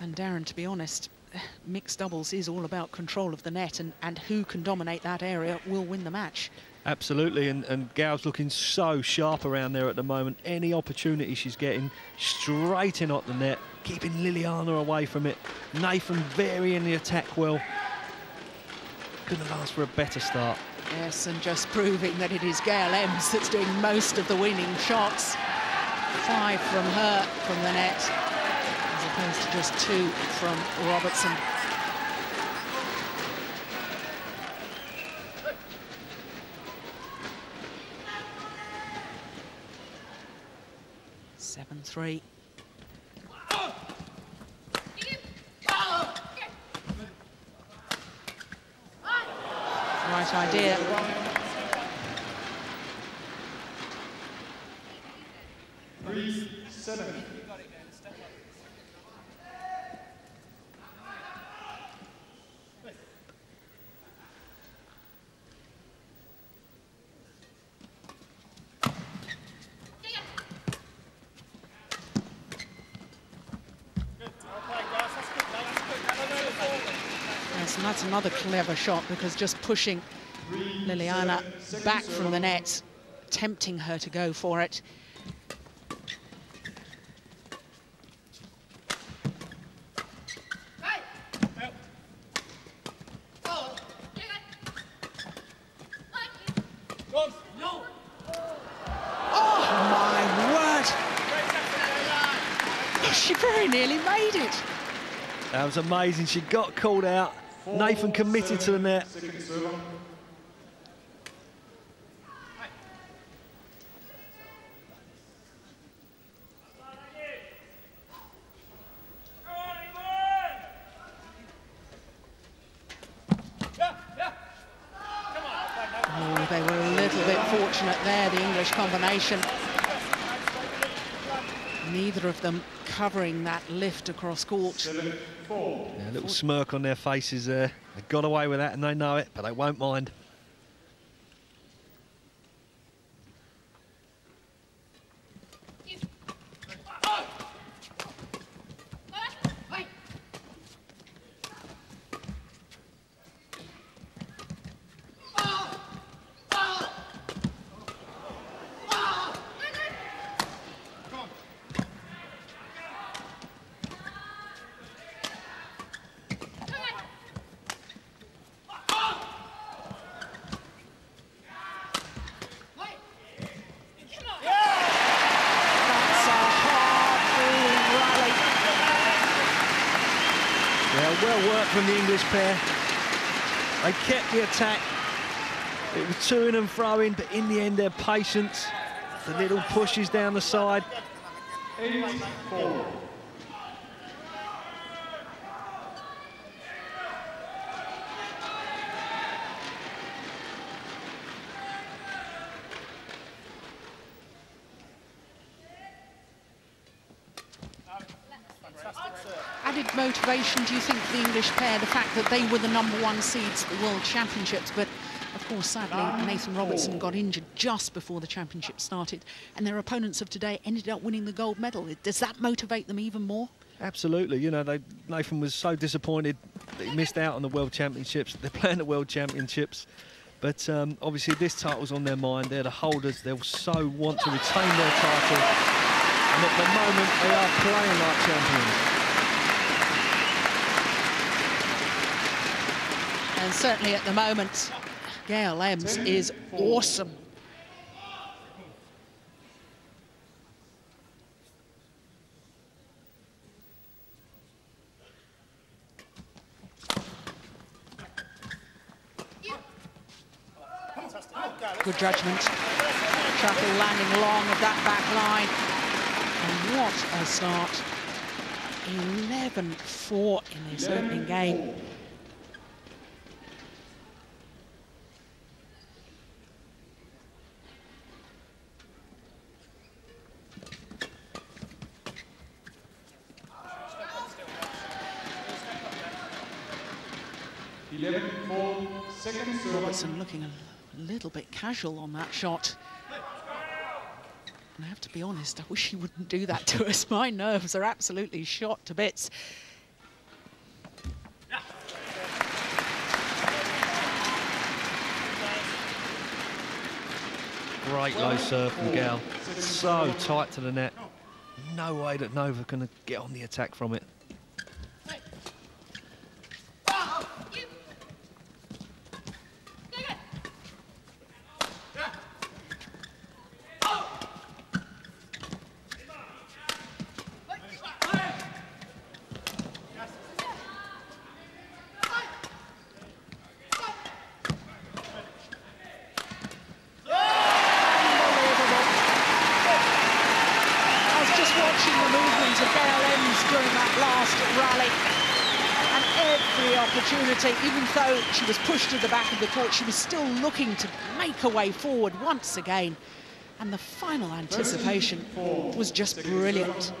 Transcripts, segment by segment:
And Darren, to be honest, mixed doubles is all about control of the net, and who can dominate that area will win the match. Absolutely, and Gao's looking so sharp around there at the moment. Any opportunity she's getting, straight in at the net, keeping Liliana away from it. Nathan varying the attack well. Couldn't have asked for a better start. Yes, and just proving that it is Gail Emms that's doing most of the winning shots. 5 from her from the net, as opposed to just 2 from Robertson. Three. Right idea. Another clever shot, because just pushing Liliana back from the net, tempting her to go for it. Oh my word! She very nearly made it. That was amazing. She got called out. Nathan committed to the net. Oh, they were a little bit fortunate there, the English combination. Neither of them covering that lift across court. Yeah, a little smirk on their faces there. They got away with that and they know it, but they won't mind. From the English pair. They kept the attack. It was to-ing and fro-ing, but in the end, their patience, the little pushes down the side. 8-4. Motivation, do you think, for the English pair, the fact that they were the #1 seeds at the World Championships? But of course, sadly, Nathan Robertson got injured just before the championship started, and their opponents of today ended up winning the gold medal. Does that motivate them even more? Absolutely. You know, Nathan was so disappointed that he missed out on the World Championships. They're playing the World Championships, but obviously this title's on their mind. They're the holders. They'll so want to retain their title, and at the moment they are playing like champions. And certainly at the moment, Gail Emms is awesome. Good judgment. Shuttle landing long of that back line. And what a start. 11-4 in this opening game. Robertson looking a little bit casual on that shot. And I have to be honest, I wish he wouldn't do that to us. My nerves are absolutely shot to bits. Great low serve from Gao. So tight to the net. No way that Nova can get on the attack from it. Even though she was pushed to the back of the court, she was still looking to make her way forward once again. And the final anticipation was just brilliant.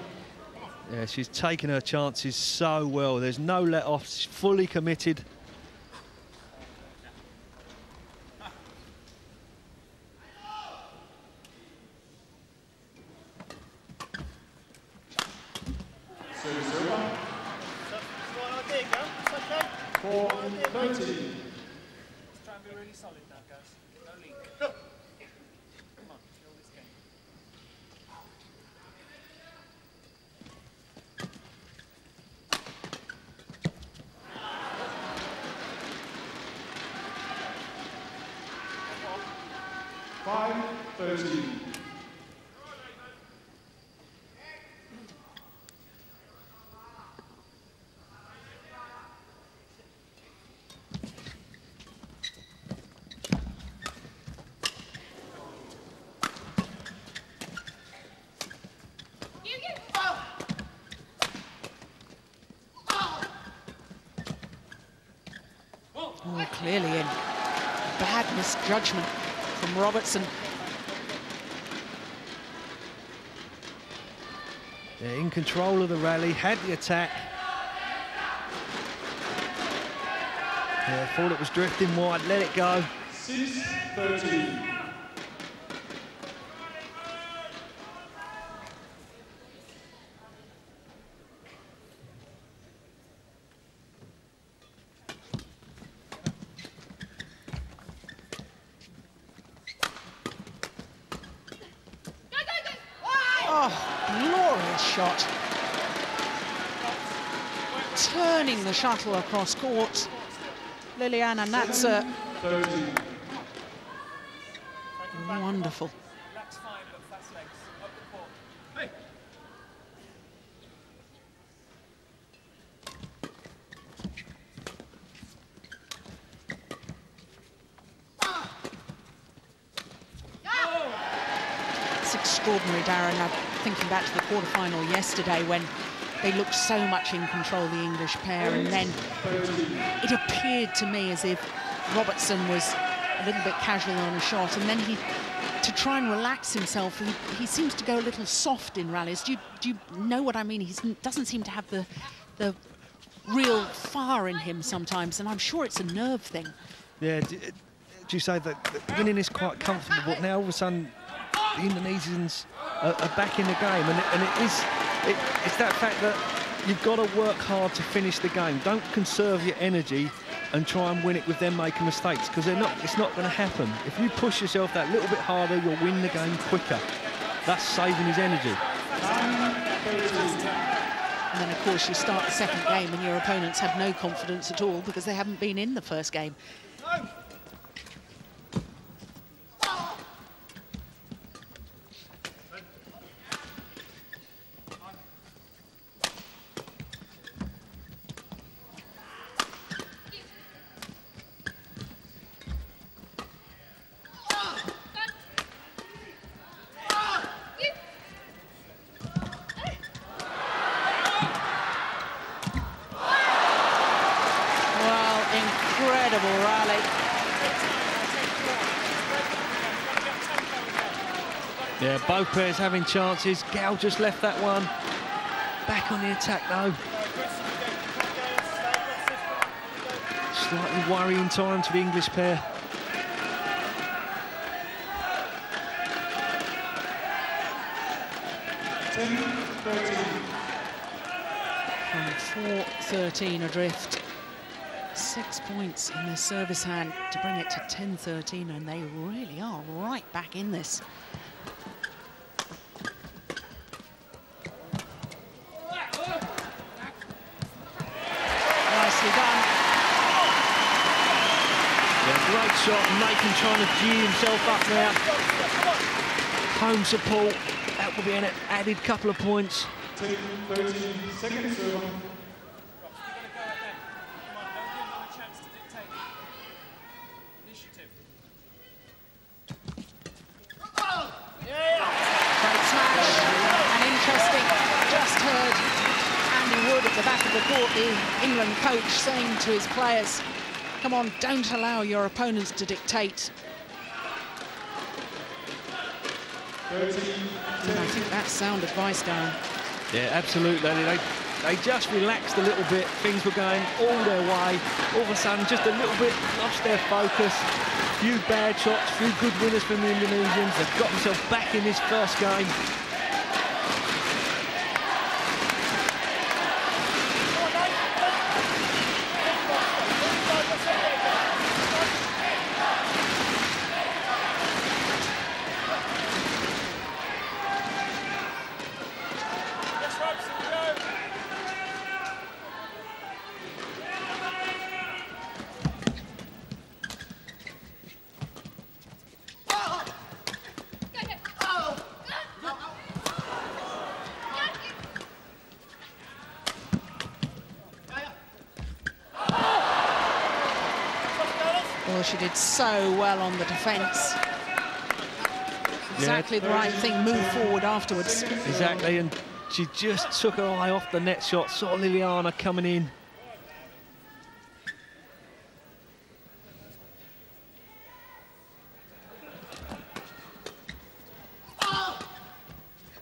Yeah, she's taken her chances so well. There's no let-off, she's fully committed. Clearly in. Bad misjudgment from Robertson. They're in control of the rally, had the attack. Yeah, thought it was drifting wide, let it go. 6-13. Shuttle across court. Liliana Natsir. Wonderful. It's extraordinary, Darren. I'm thinking back to the quarterfinal yesterday when they looked so much in control, the English pair, and then it appeared to me as if Robertson was a little bit casual on a shot, and then he, to try and relax himself, he seems to go a little soft in rallies. Do you know what I mean? He doesn't seem to have the real fire in him sometimes, and I'm sure it's a nerve thing. Yeah, do you say that winning is quite comfortable, but now all of a sudden the Indonesians are back in the game, and it is... It's that fact that you've got to work hard to finish the game. Don't conserve your energy and try and win it with them making mistakes, because it's not going to happen. If you push yourself that little bit harder, you'll win the game quicker. That's saving his energy. And then, of course, you start the second game and your opponents have no confidence at all because they haven't been in the first game. Both pairs having chances. Gao just left that one. Back on the attack though. Slightly worrying time to the English pair. From 4-13 adrift. 6 points in their service hand to bring it to 10-13, and they really are right back in this. Nicely done. Yeah, great shot. Nathan trying to gee himself up now. Home support. That will be an added couple of points. 13 seconds. England coach saying to his players, come on, don't allow your opponents to dictate. And I think that's sound advice, Darren. Yeah, absolutely. They just relaxed a little bit. Things were going all their way. All of a sudden, just a little bit lost their focus. A few bad shots, a few good winners from the Indonesians. They've got themselves back in this first game. She did so well on the defence. Exactly, yeah. The right thing, move forward afterwards. Exactly, and she just took her eye off the net shot. Saw Liliana coming in.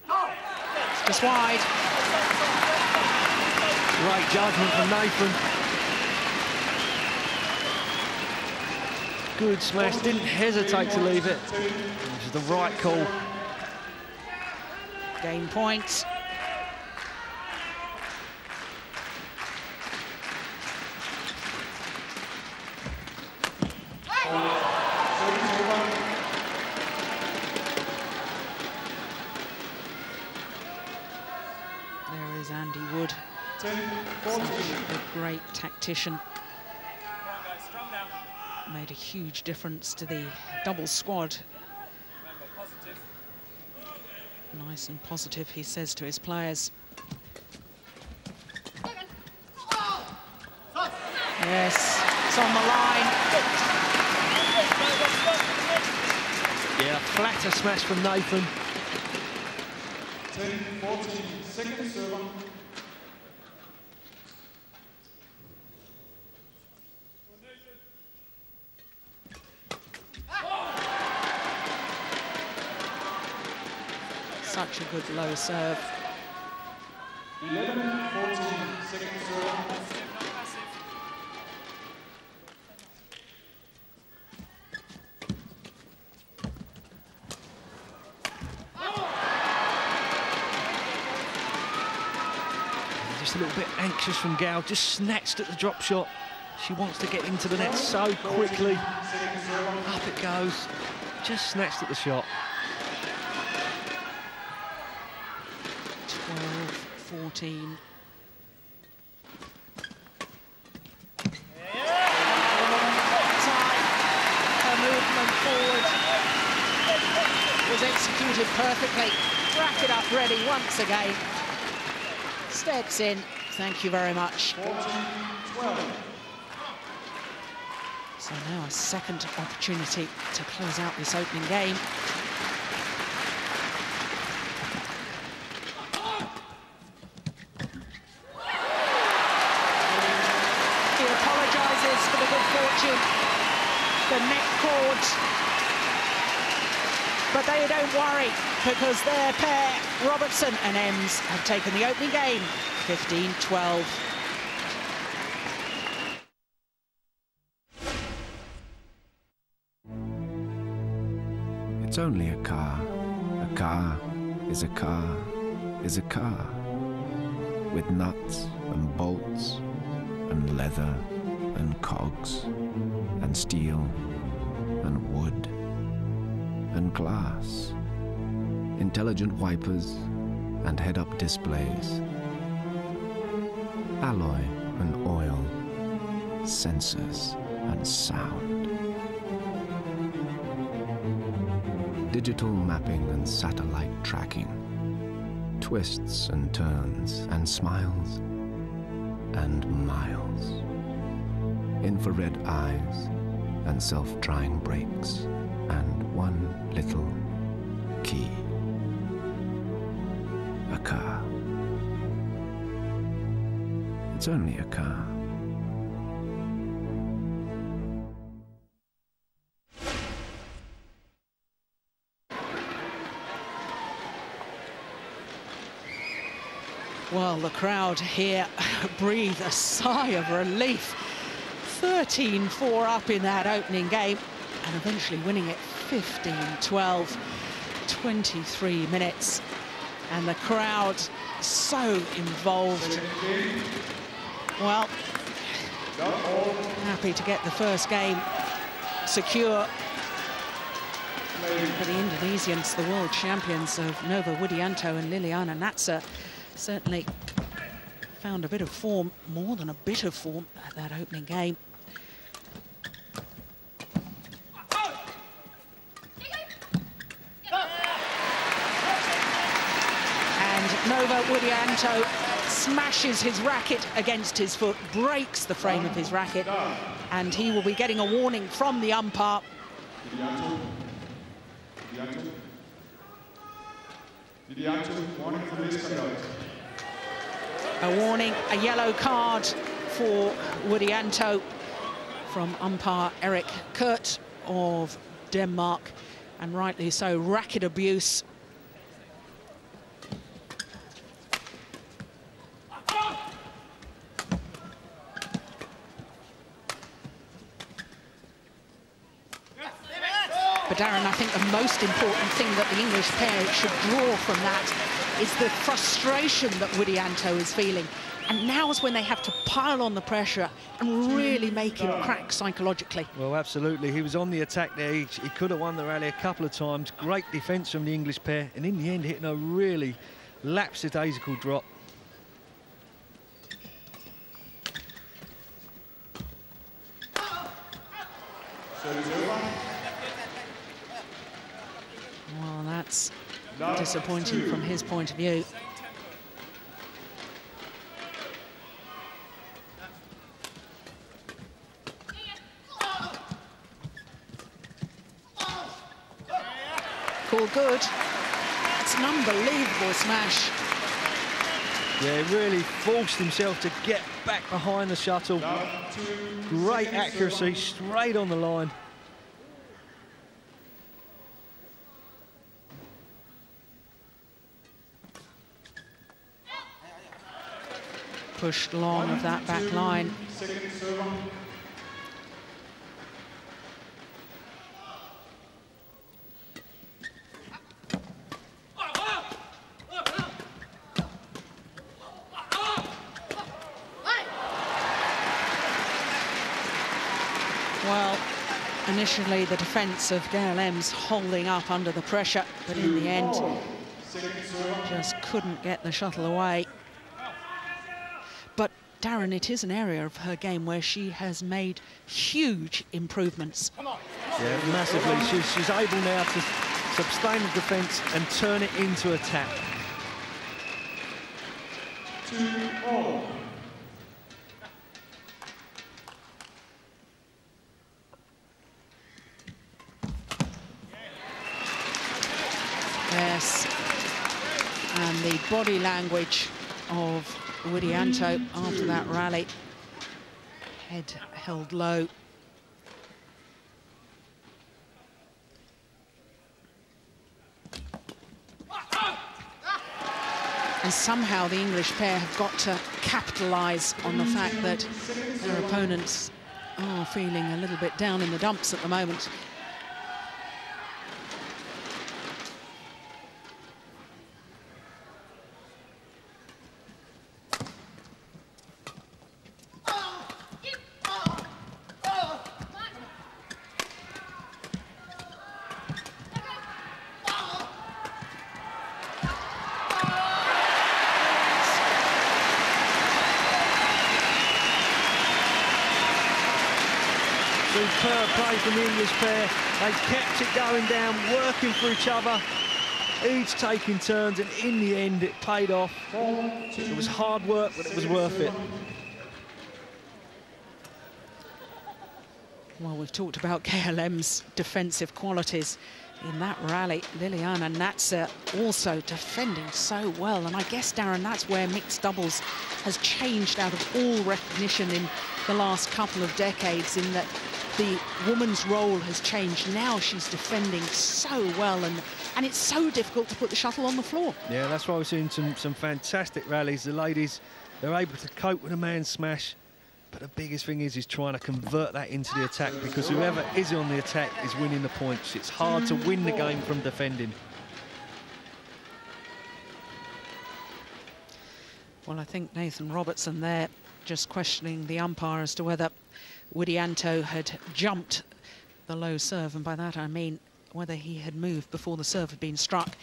It's just wide. Great judgment from Nathan. Good smash, didn't hesitate to leave it, which is the right call. Game points. There is Andy Wood, a great tactician. Made a huge difference to the double squad. Nice and positive, he says to his players. Yes, it's on the line. Yeah, flatter smash from Nathan. 10-14, second serve. Such a good low serve. 11, 14, second serve. Oh. Just a little bit anxious from Gao, just snatched at the drop shot. She wants to get into the net so quickly. Up it goes, just snatched at the shot. 14. Her movement forward was executed perfectly. Wrapped it up ready once again. Steps in. Thank you very much. 14-12. So now a second opportunity to close out this opening game. Because their pair, Robertson and Emms, have taken the opening game, 15-12. It's only a car. A car is a car is a car. With nuts and bolts and leather and and cogs, and steel, and wood, and glass, intelligent wipers, and head-up displays, alloy and oil, sensors and sound, digital mapping and satellite tracking, twists and turns, and smiles, and miles, infrared eyes, and self-drying brakes, and one little key, a car. It's only a car. Well, the crowd here breathe a sigh of relief. 13-4 up in that opening game and eventually winning it 15-12, 23 minutes. And the crowd so involved. Well, happy to get the first game secure. For the Indonesians, the world champions of Nova Widianto and Liliana Natsir, certainly found a bit of form, more than a bit of form, at that opening game. And Nova Widianto smashes his racket against his foot, breaks the frame of his racket, and he will be getting a warning from the umpire. A warning, a yellow card for Widianto from umpire Eric Kurt of Denmark, and rightly so. Racket abuse. But Darren, I think the most important thing that the English pair should draw from that is the frustration that Widianto is feeling. And now is when they have to pile on the pressure and really make him crack psychologically. Well, absolutely. He was on the attack there. He could have won the rally a couple of times. Great defence from the English pair. And in the end, hitting a really lapsidaisical drop. Well, that's disappointing from his point of view. Call good. It's an unbelievable smash. Yeah, he really forced himself to get back behind the shuttle. Great accuracy, straight on the line. Pushed long of that back line. Well, initially the defence of Gail Emms holding up under the pressure, but in the end just couldn't get the shuttle away. But, Darren, it is an area of her game where she has made huge improvements. Yeah, massively. She's able now to sustain the defence and turn it into a tap. 2-0. Yes. And the body language of Widianto after that rally, head held low. And somehow the English pair have got to capitalise on the fact that their opponents are feeling a little bit down in the dumps at the moment. Superb play from the English pair. They kept it going down, working for each other, each taking turns, and in the end it paid off. It was hard work, but it was worth it. Well, we've talked about Gail Emms' defensive qualities in that rally. Liliana Natsir also defending so well, and I guess, Darren, that's where mixed doubles has changed out of all recognition in the last couple of decades, in that the woman's role has changed. Now she's defending so well, and it's so difficult to put the shuttle on the floor. Yeah, that's why we've seen some fantastic rallies. The ladies, they're able to cope with a man's smash, but the biggest thing is trying to convert that into the attack, because whoever is on the attack is winning the points. It's hard to win the game from defending. Well, I think Nathan Robertson there just questioning the umpire as to whether Widianto had jumped the low serve, and by that I mean whether he had moved before the serve had been struck.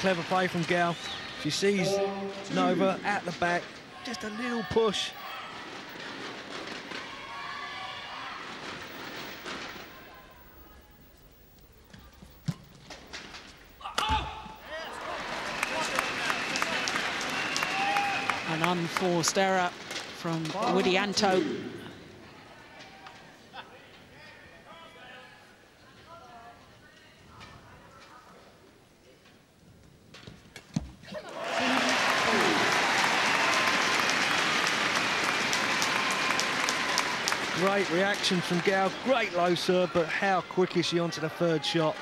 Clever play from Gao. She sees Nova at the back, just a little push. An unforced error from Widianto. Great reaction from Gao, great low serve, but how quick is she onto the third shot?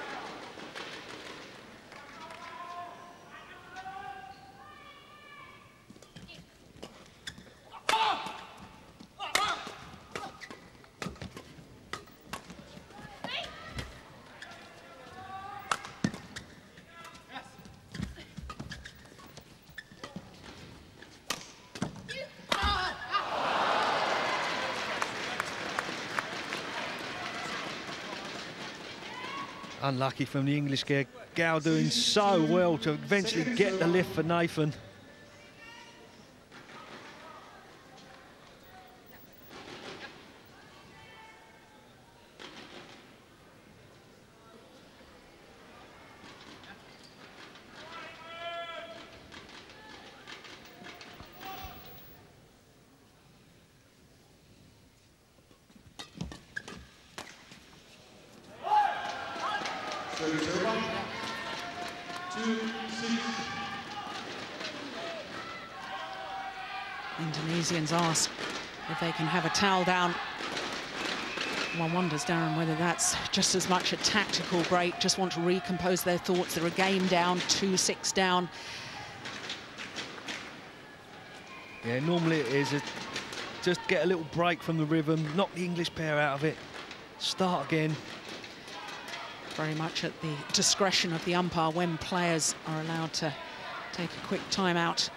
Unlucky from the English gear. Gao doing so well to eventually get the lift for Nathan. Indonesians ask if they can have a towel down. One wonders, Darren, whether that's just as much a tactical break, just want to recompose their thoughts. They're a game down, 2-6 down. Yeah, normally it is. Just get a little break from the rhythm, knock the English pair out of it, start again. Very much at the discretion of the umpire when players are allowed to take a quick time out.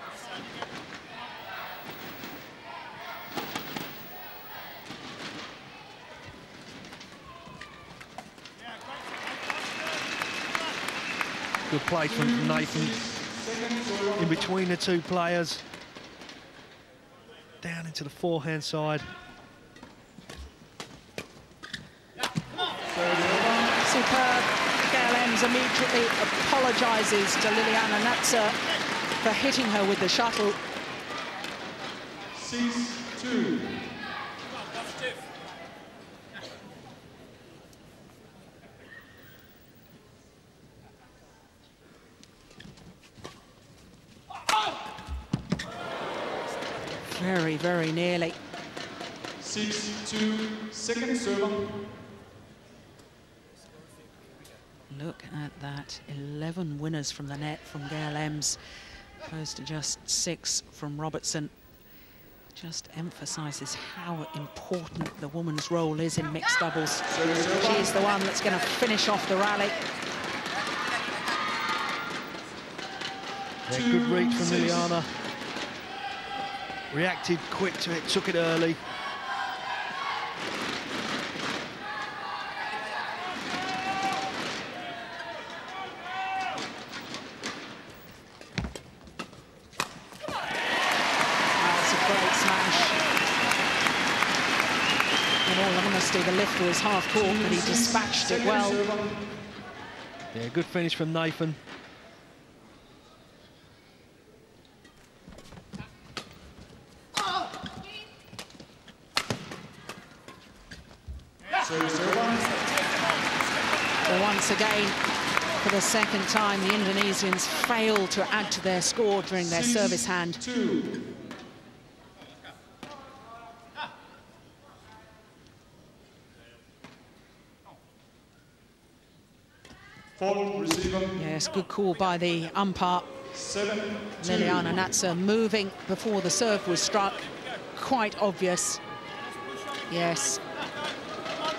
Good play from Nathan in between the two players. Down into the forehand side. Superb. Gail Emms immediately apologises to Liliana Natsir for hitting her with the shuttle. 6-2. Very, very nearly. 6-2, second serve. Look at that, 11 winners from the net from Gail Emms, opposed to just 6 from Robertson. just emphasises how important the woman's role is in mixed doubles. She's the one that's going to finish off the rally. Yeah, good reach from Liliana. Reacted quick to it, took it early. The lift was half court, but he dispatched it well. Yeah, good finish from Nathan. Well, once again, for the second time, the Indonesians failed to add to their score during their service hand. Yes, good call by the umpire. Liliana Natsir moving before the serve was struck. Quite obvious. Yes.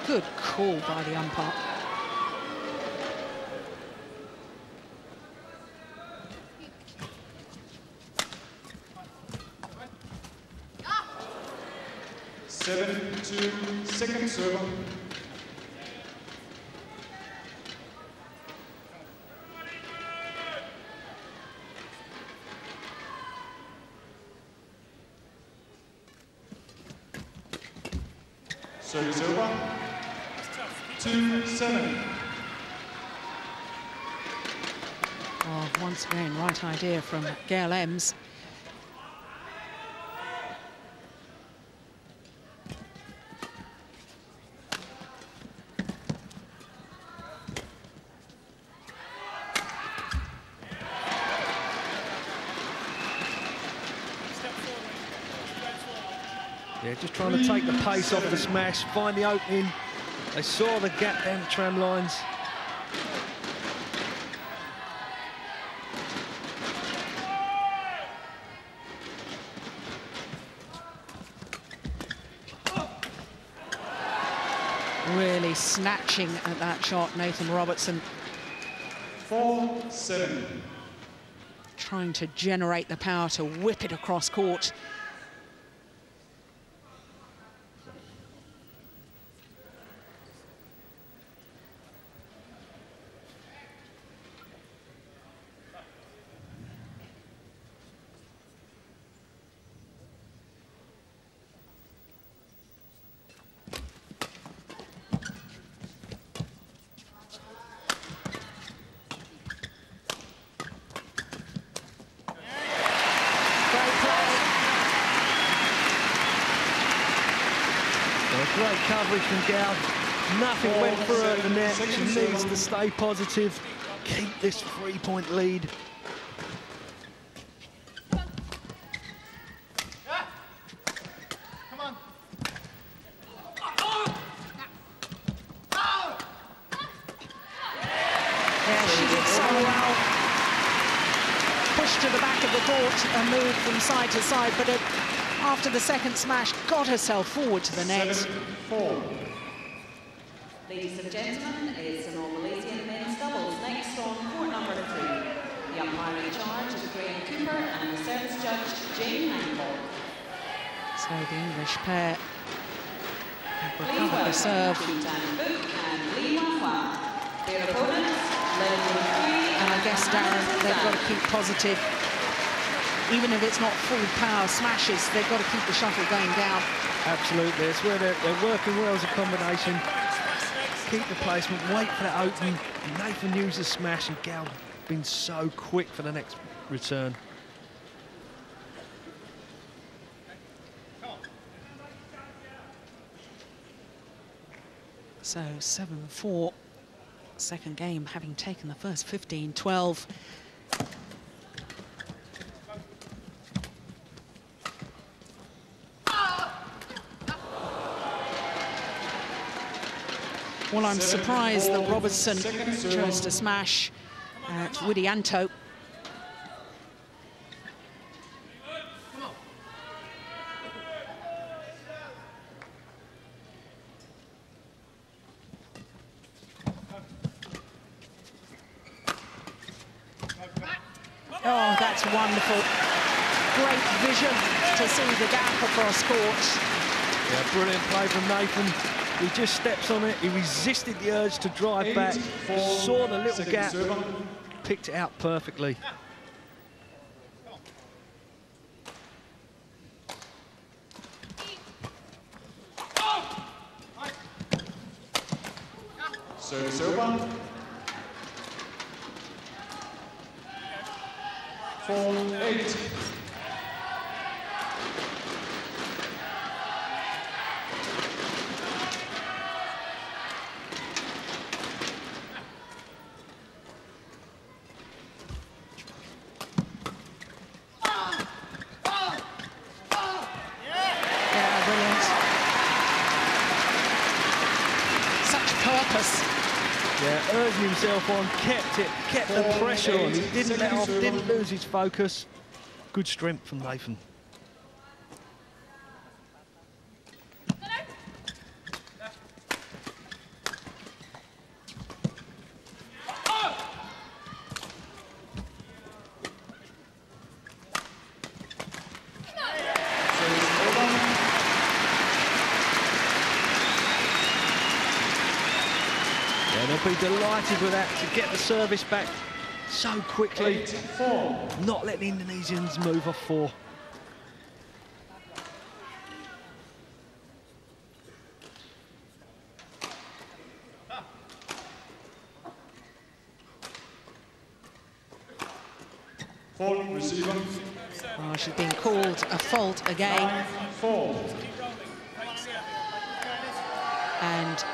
Good call by the umpire. Second serve. Service over. 2-7. Oh, once again, right idea from Gail Emms. Just trying to take the pace off the smash, find the opening. They saw the gap down the tram lines. Really snatching at that shot, Nathan Robertson. 4-7. Trying to generate the power to whip it across court. Great coverage from Gao. Nothing went through her the net. She needs to stay positive, keep this three-point lead. Come on. Yeah, she did so well. Pushed to the back of the court and moved from side to side, but it, after the second smash, got herself forward to the net. 7-4. Ladies and gentlemen, it's an all-Malaysian men's doubles next on court number 3. The umpire in charge is Graham Cooper and the service judge Jane Hancock. So the English pair have recovered the serve. Their opponents, and I guess, Darren, they've got to keep positive. Even if it's not full power smashes, they've got to keep the shuttle going down. Absolutely, it's where they're working well as a combination. Keep the placement, wait for that opening. Nathan uses smash and Gao been so quick for the next return. So 7-4, second game, having taken the first 15-12. Well, I'm surprised that Robertson chose to smash at Widianto. That's wonderful. Great vision to see the gap across court. Yeah, brilliant play from Nathan. He just steps on it. He resisted the urge to drive back, saw the little gap, picked it out perfectly. Service over. Four, eight. Himself on, kept it, kept the pressure on. He didn't let off, didn't lose his focus. Good strength from Nathan. Delighted with that, to get the service back so quickly. Not let the Indonesians move off four. Oh, she's been called a fault again. And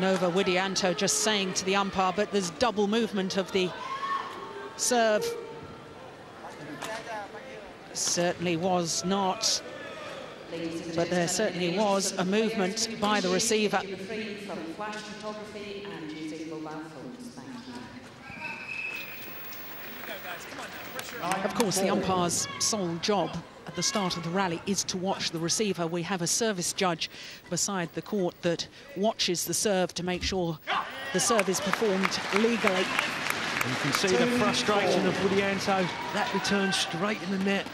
Nova Widianto just saying to the umpire, but there's double movement of the serve. Certainly was not, but there certainly was a movement by the receiver. Of course, the umpire's sole job at the start of the rally is to watch the receiver. We have a service judge beside the court that watches the serve to make sure the serve is performed legally. And you can see the frustration of Widianto. That return straight in the net.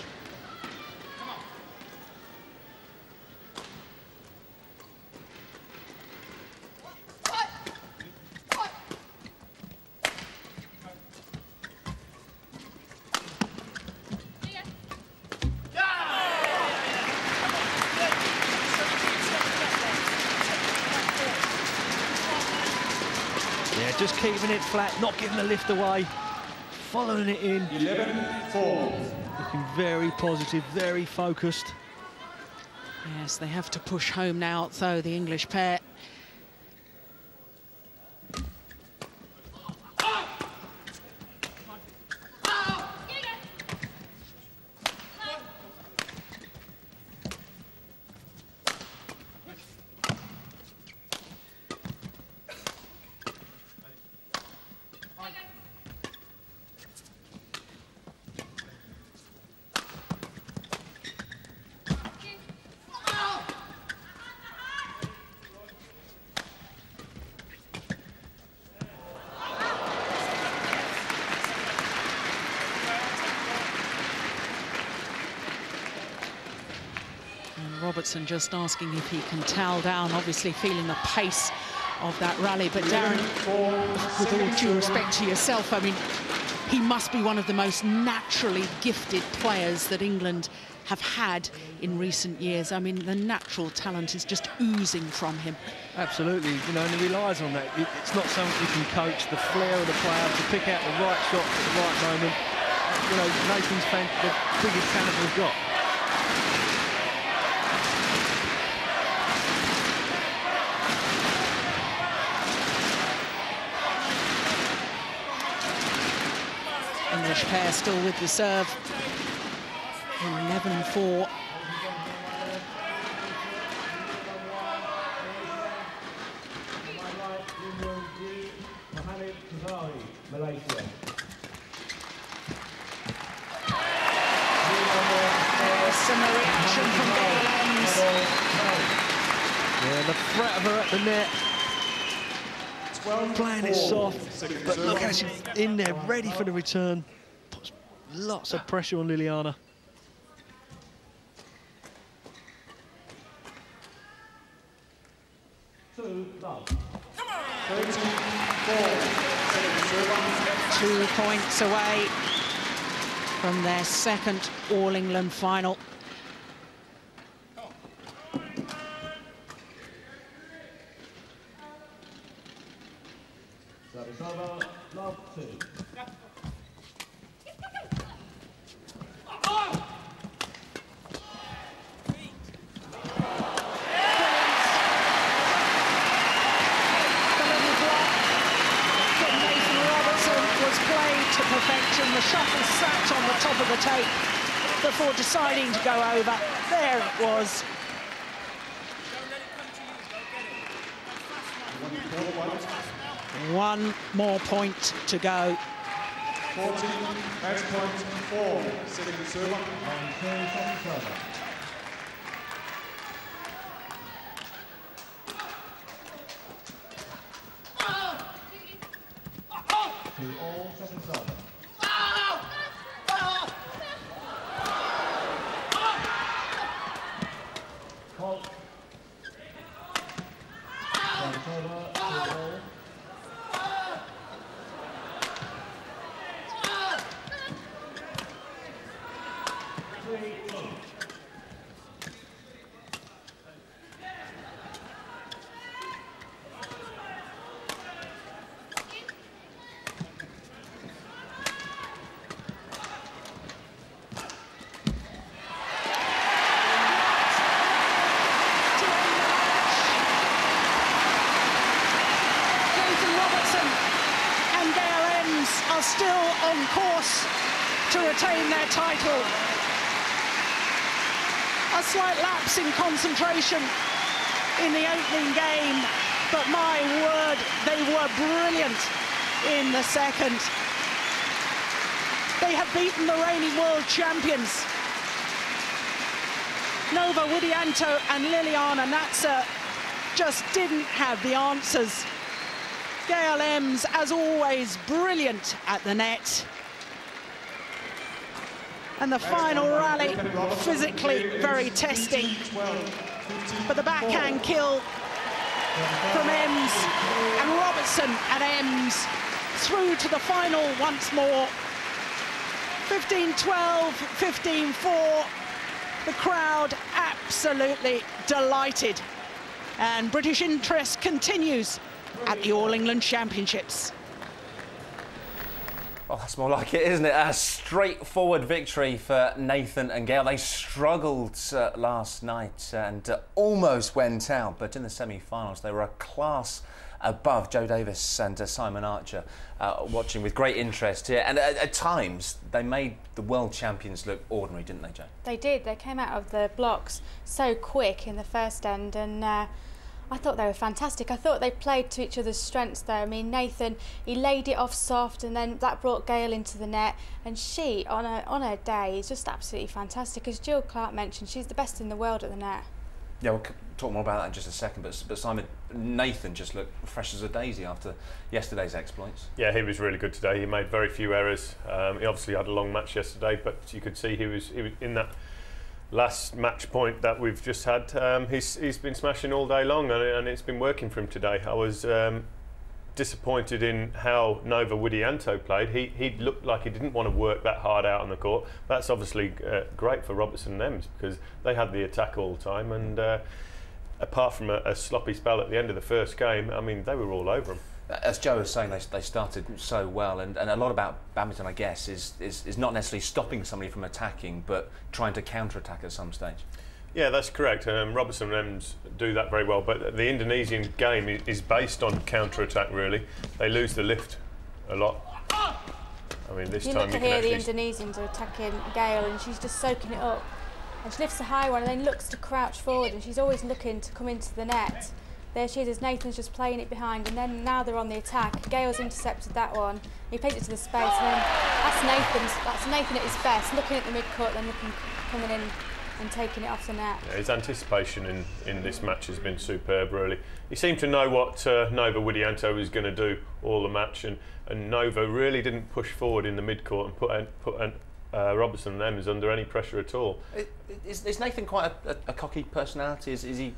Just keeping it flat, not giving the lift away, following it in. 11-4. Looking very positive, very focused. Yes, they have to push home now, though, the English pair. Robertson just asking if he can towel down, obviously feeling the pace of that rally. But Darren, with all due respect to yourself, I mean, he must be one of the most naturally gifted players that England have had in recent years. I mean, the natural talent is just oozing from him. Absolutely, you know, and he relies on that. It's not something you can coach, the flair of the player, to pick out the right shot at the right moment. You know, Nathan's the biggest talent we've got. Pair still with the serve. 11-4. Some reaction from Gail Emms. Yeah, the threat of her at the net. Playing it soft, but look at she's in there, ready for the return. Lots of pressure on Liliana. Two points away from their second All-England final. Deciding to go over. There it was. One more point to go. 14, match point four, second server. Their title. A slight lapse in concentration in the opening game, but my word, they were brilliant in the second. They have beaten the reigning world champions, Nova Widianto and Liliana Natsir, just didn't have the answers. Gail Emms, as always, brilliant at the net. And the final rally, physically very testing. But the backhand kill from Emms, and Robertson and Emms through to the final once more. 15-12, 15-4. The crowd absolutely delighted. And British interest continues at the All England Championships. Oh, that's more like it, isn't it? A straightforward victory for Nathan and Gail. They struggled last night and almost went out, but in the semi-finals they were a class above. Joe Davis and Simon Archer watching with great interest here. And at times, they made the world champions look ordinary, didn't they, Joe? They did. They came out of the blocks so quick in the first end, and I thought they were fantastic. I thought they played to each other's strengths though. I mean, Nathan, he laid it off soft, and then that brought Gail into the net, and she, on her day, is just absolutely fantastic. As Jill Clark mentioned, she's the best in the world at the net. Yeah, we'll talk more about that in just a second, but Simon, Nathan just looked fresh as a daisy after yesterday's exploits. Yeah, he was really good today. He made very few errors. He obviously had a long match yesterday, but you could see he was in that last match point that we've just had. He's been smashing all day long, and it's been working for him today. I was disappointed in how Nova Widianto played. He looked like he didn't want to work that hard out on the court. That's obviously great for Robertson and Emms, because they had the attack all the time, and apart from a sloppy spell at the end of the first game, I mean, they were all over him. As Joe was saying, they started so well, and a lot about badminton, I guess, is not necessarily stopping somebody from attacking, but trying to counter-attack at some stage. Yeah, that's correct. Robertson and Emms do that very well, but the Indonesian game is based on counter-attack, really. They lose the lift a lot. I mean, this time you can hear the Indonesians are attacking Gail, and she's just soaking it up. And she lifts a high one and then looks to crouch forward, and she's always looking to come into the net. There she is, as Nathan's just playing it behind, and then now they're on the attack. Gail's intercepted that one. He plays it to the space, and then that's Nathan at his best, looking at the mid-court, then looking, coming in and taking it off the net. Yeah, his anticipation in this match has been superb, really. He seemed to know what Nova Widianto was going to do all the match, and Nova really didn't push forward in the mid-court and put an Robertson and Emms under any pressure at all. Is Nathan quite a cocky personality? Is he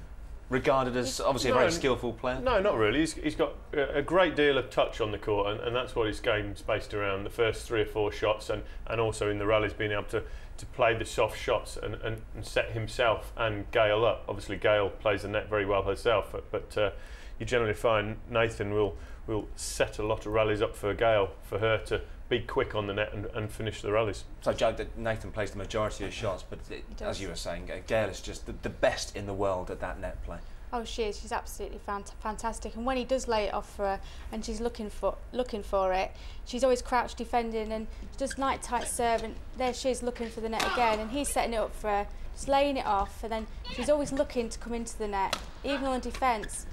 regarded as obviously a very skillful player? No, not really. He's got a great deal of touch on the court, and that's what his game's based around, the first 3 or 4 shots, and also in the rallies being able to play the soft shots and set himself and Gail up. Obviously Gail plays the net very well herself, but you generally find Nathan will set a lot of rallies up for Gail, for her to be quick on the net and finish the rallies. So, Joe, that Nathan plays the majority of shots, but as you were saying, Gail is just the best in the world at that net play. Oh, she is. She's absolutely fantastic. And when he does lay it off for her, and she's looking for it, she's always crouched defending and just light tight serve. And there she is looking for the net again, and he's setting it up for her, just laying it off, and then she's always looking to come into the net, even on defence.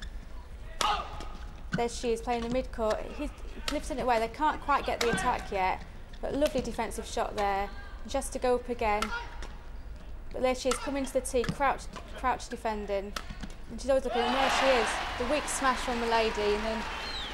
There she is playing the mid court. He's lifting it away. They can't quite get the attack yet, but lovely defensive shot there. Just to go up again. But there she is coming to the tee, crouch defending, and she's always looking. And there she is, the weak smash on the lady, and then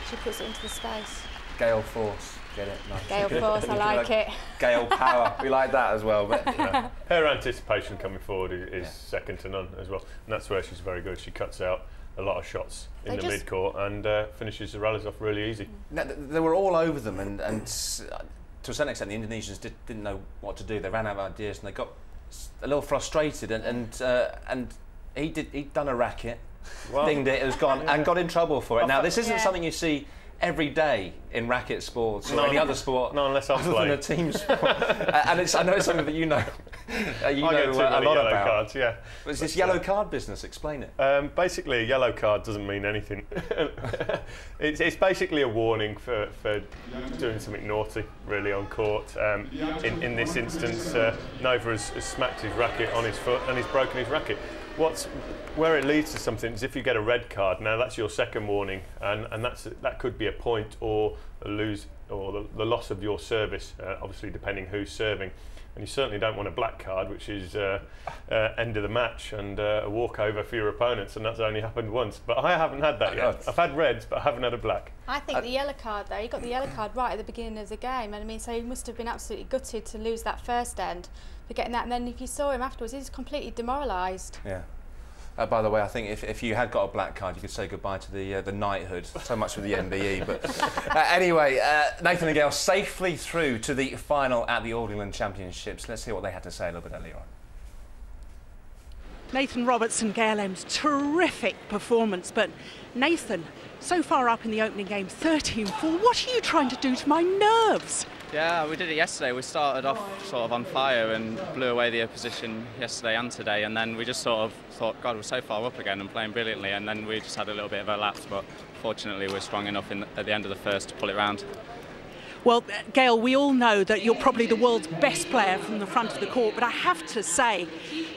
she puts it into the space. Gale force, get it? Nice. Gale force, I like it. Gale power, we like that as well. But yeah. Her anticipation coming forward is second to none as well, and that's where she's very good. She cuts out a lot of shots in the mid-court and finishes the rallies off really easy. Now, they were all over them, and to a certain extent the Indonesians didn't know what to do. They ran out of ideas and they got a little frustrated, and he'd done a racket, dinged it, it was gone, and got in trouble for it. Now this isn't something you see every day in racket sports or any other sport, unless I'm playing a team sport. And it's, I know it's something that you know, a lot about. Cards, yeah. But it's this yellow card business. Explain it. Basically, a yellow card doesn't mean anything. it's basically a warning for doing something naughty, really, on court. In this instance, Nova has smacked his racket on his foot and he's broken his racket. Where it leads to something is if you get a red card. Now that's your second warning, and that could be a point or a lose or the loss of your service, obviously depending who's serving. And you certainly don't want a black card, which is end of the match and a walkover for your opponents, and that's only happened once. But I haven't had that yet. I've had reds, but I haven't had a black. I think the yellow card, though, he got the yellow card right at the beginning of the game, and I mean, so he must have been absolutely gutted to lose that first end for getting that. And then if you saw him afterwards, he was completely demoralised. Yeah. By the way, I think if you had got a black card, you could say goodbye to the knighthood. So much for the NBE. But anyway, Nathan and Gail safely through to the final at the All England Championships. Let's hear what they had to say a little bit earlier on. Nathan Robertson, Gail Emms, terrific performance. But Nathan, so far up in the opening game, 13-4. What are you trying to do to my nerves? Yeah, we did it yesterday. We started off sort of on fire and blew away the opposition yesterday and today, and then we just sort of thought, God, we're so far up again and playing brilliantly, and then we just had a little bit of a lapse, but fortunately we're strong enough at the end of the first to pull it round. Well, Gail, we all know that you're probably the world's best player from the front of the court, but I have to say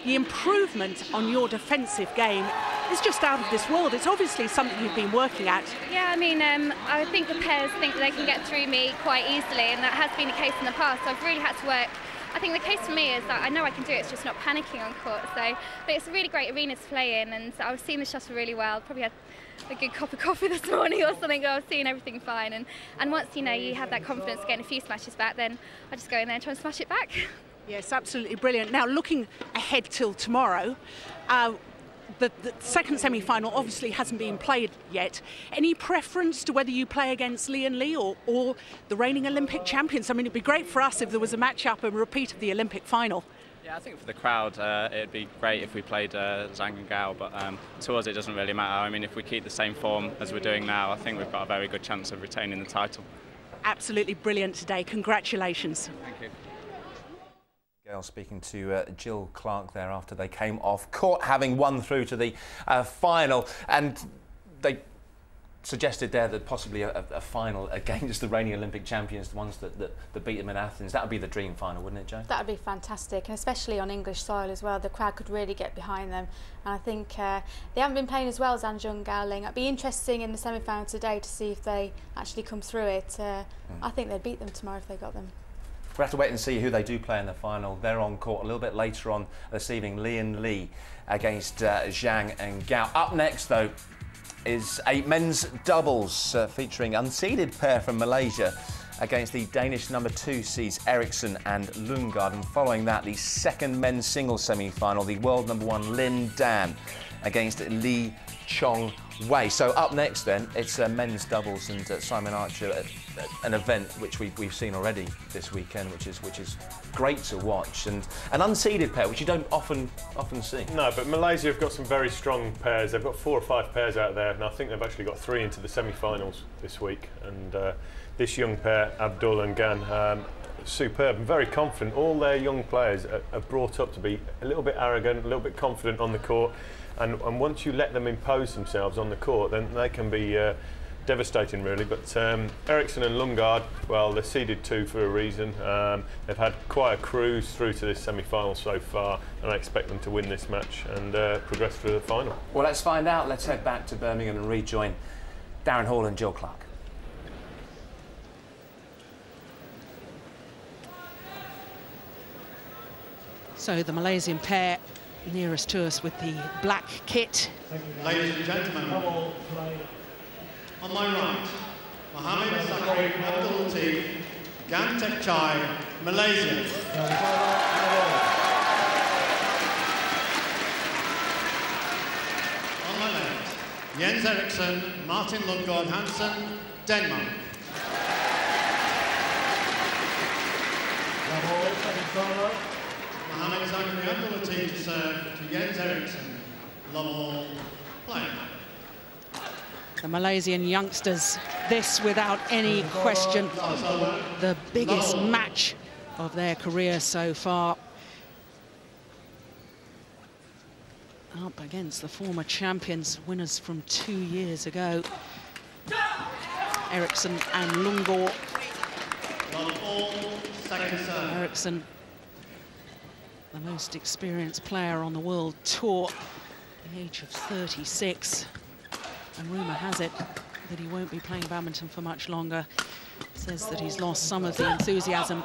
the improvement on your defensive game is just out of this world. It's obviously something you've been working at. Yeah, I mean, I think the pairs think they can get through me quite easily, and that has been the case in the past, so I've really had to work. I think the case for me is that I know I can do it, it's just not panicking on court. So, but it's a really great arena to play in, and I've seen the shuttle really well. Probably had a good cup of coffee this morning or something, I've seen everything fine. And once, you know, you have that confidence getting a few smashes back, then I just go in there and try and smash it back. Yes, absolutely brilliant. Now, looking ahead till tomorrow, the second semi-final obviously hasn't been played yet. Any preference to whether you play against Lee and Lee or the reigning Olympic champions? I mean, it'd be great for us if there was a match-up and repeat of the Olympic final. Yeah, I think for the crowd, it'd be great if we played Zhang and Gao, but to us it doesn't really matter. I mean, if we keep the same form as we're doing now, I think we've got a very good chance of retaining the title. Absolutely brilliant today. Congratulations. Thank you. Speaking to Jill Clark there after they came off court, having won through to the final, and they suggested there that possibly a final against the reigning Olympic champions, the ones that beat them in Athens. That would be the dream final, wouldn't it, Joe? That would be fantastic, and especially on English soil as well. The crowd could really get behind them, and I think they haven't been playing as well as Zhang Gao. It'd be interesting in the semi-final today to see if they actually come through it. I think they'd beat them tomorrow if they got them. We'll have to wait and see who they do play in the final. They're on court a little bit later on this evening, Lee and Lee against Zhang and Gao. Up next, though, is a men's doubles featuring unseeded pair from Malaysia against the Danish number 2 seeds Eriksson and Lundgaard. And following that, the second men's singles semi-final, the world number 1 Lin Dan against Lee Chong Wei. So up next then, it's men's doubles and Simon Archer, an event which we've seen already this weekend, which is great to watch, and an unseeded pair which you don't often see. No, but Malaysia have got some very strong pairs. They've got 4 or 5 pairs out there, and I think they've actually got 3 into the semi-finals this week. And this young pair, Abdul and Gan, superb and very confident. All their young players are brought up to be a little bit arrogant, a little bit confident on the court. And once you let them impose themselves on the court, then they can be devastating, really. But Eriksson and Lundgaard, well, they're seeded 2 for a reason. They've had quite a cruise through to this semi-final so far, and I expect them to win this match and progress through the final. Well, let's find out. Let's head back to Birmingham and rejoin Darren Hall and Jill Clark. So the Malaysian pair nearest to us with the black kit. Ladies and gentlemen, on my right, Mohd Zakry Abdul Latif, Gan Teik Chai, Malaysia. On my left, Jens Eriksson, Martin Lundgaard Hansen, Denmark. Mohd Zakry Abdul Latif served to Jens Eriksson, Lahore, play. The Malaysian youngsters, this without any question, the biggest match of their career so far. Up against the former champions, winners from 2 years ago, Eriksson and Lundgaard. Eriksson, the most experienced player on the world tour, at the age of 36. And rumour has it that he won't be playing badminton for much longer. Says that he's lost some of the enthusiasm.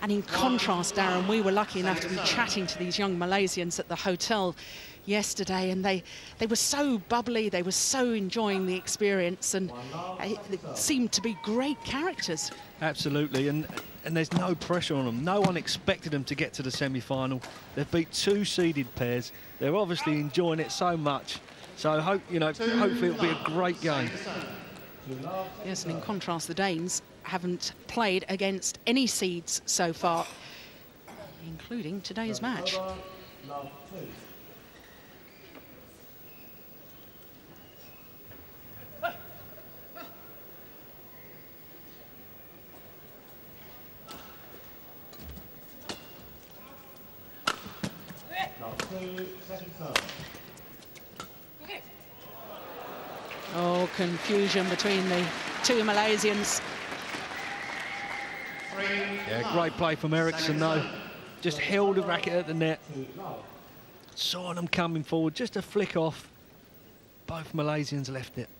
And in contrast, Darren, we were lucky enough to be chatting to these young Malaysians at the hotel yesterday, and they were so bubbly, they were so enjoying the experience, and it seemed to be great characters. Absolutely, and there's no pressure on them. No one expected them to get to the semi-final. They've beat 2 seeded pairs. They're obviously enjoying it so much. So hopefully it'll be a great game. Yes, and in contrast, the Danes haven't played against any seeds so far, including today's match. Oh, confusion between the 2 Malaysians. Yeah, great play from Eriksson though. Just held the racket at the net. Saw them coming forward, just a flick off. Both Malaysians left it.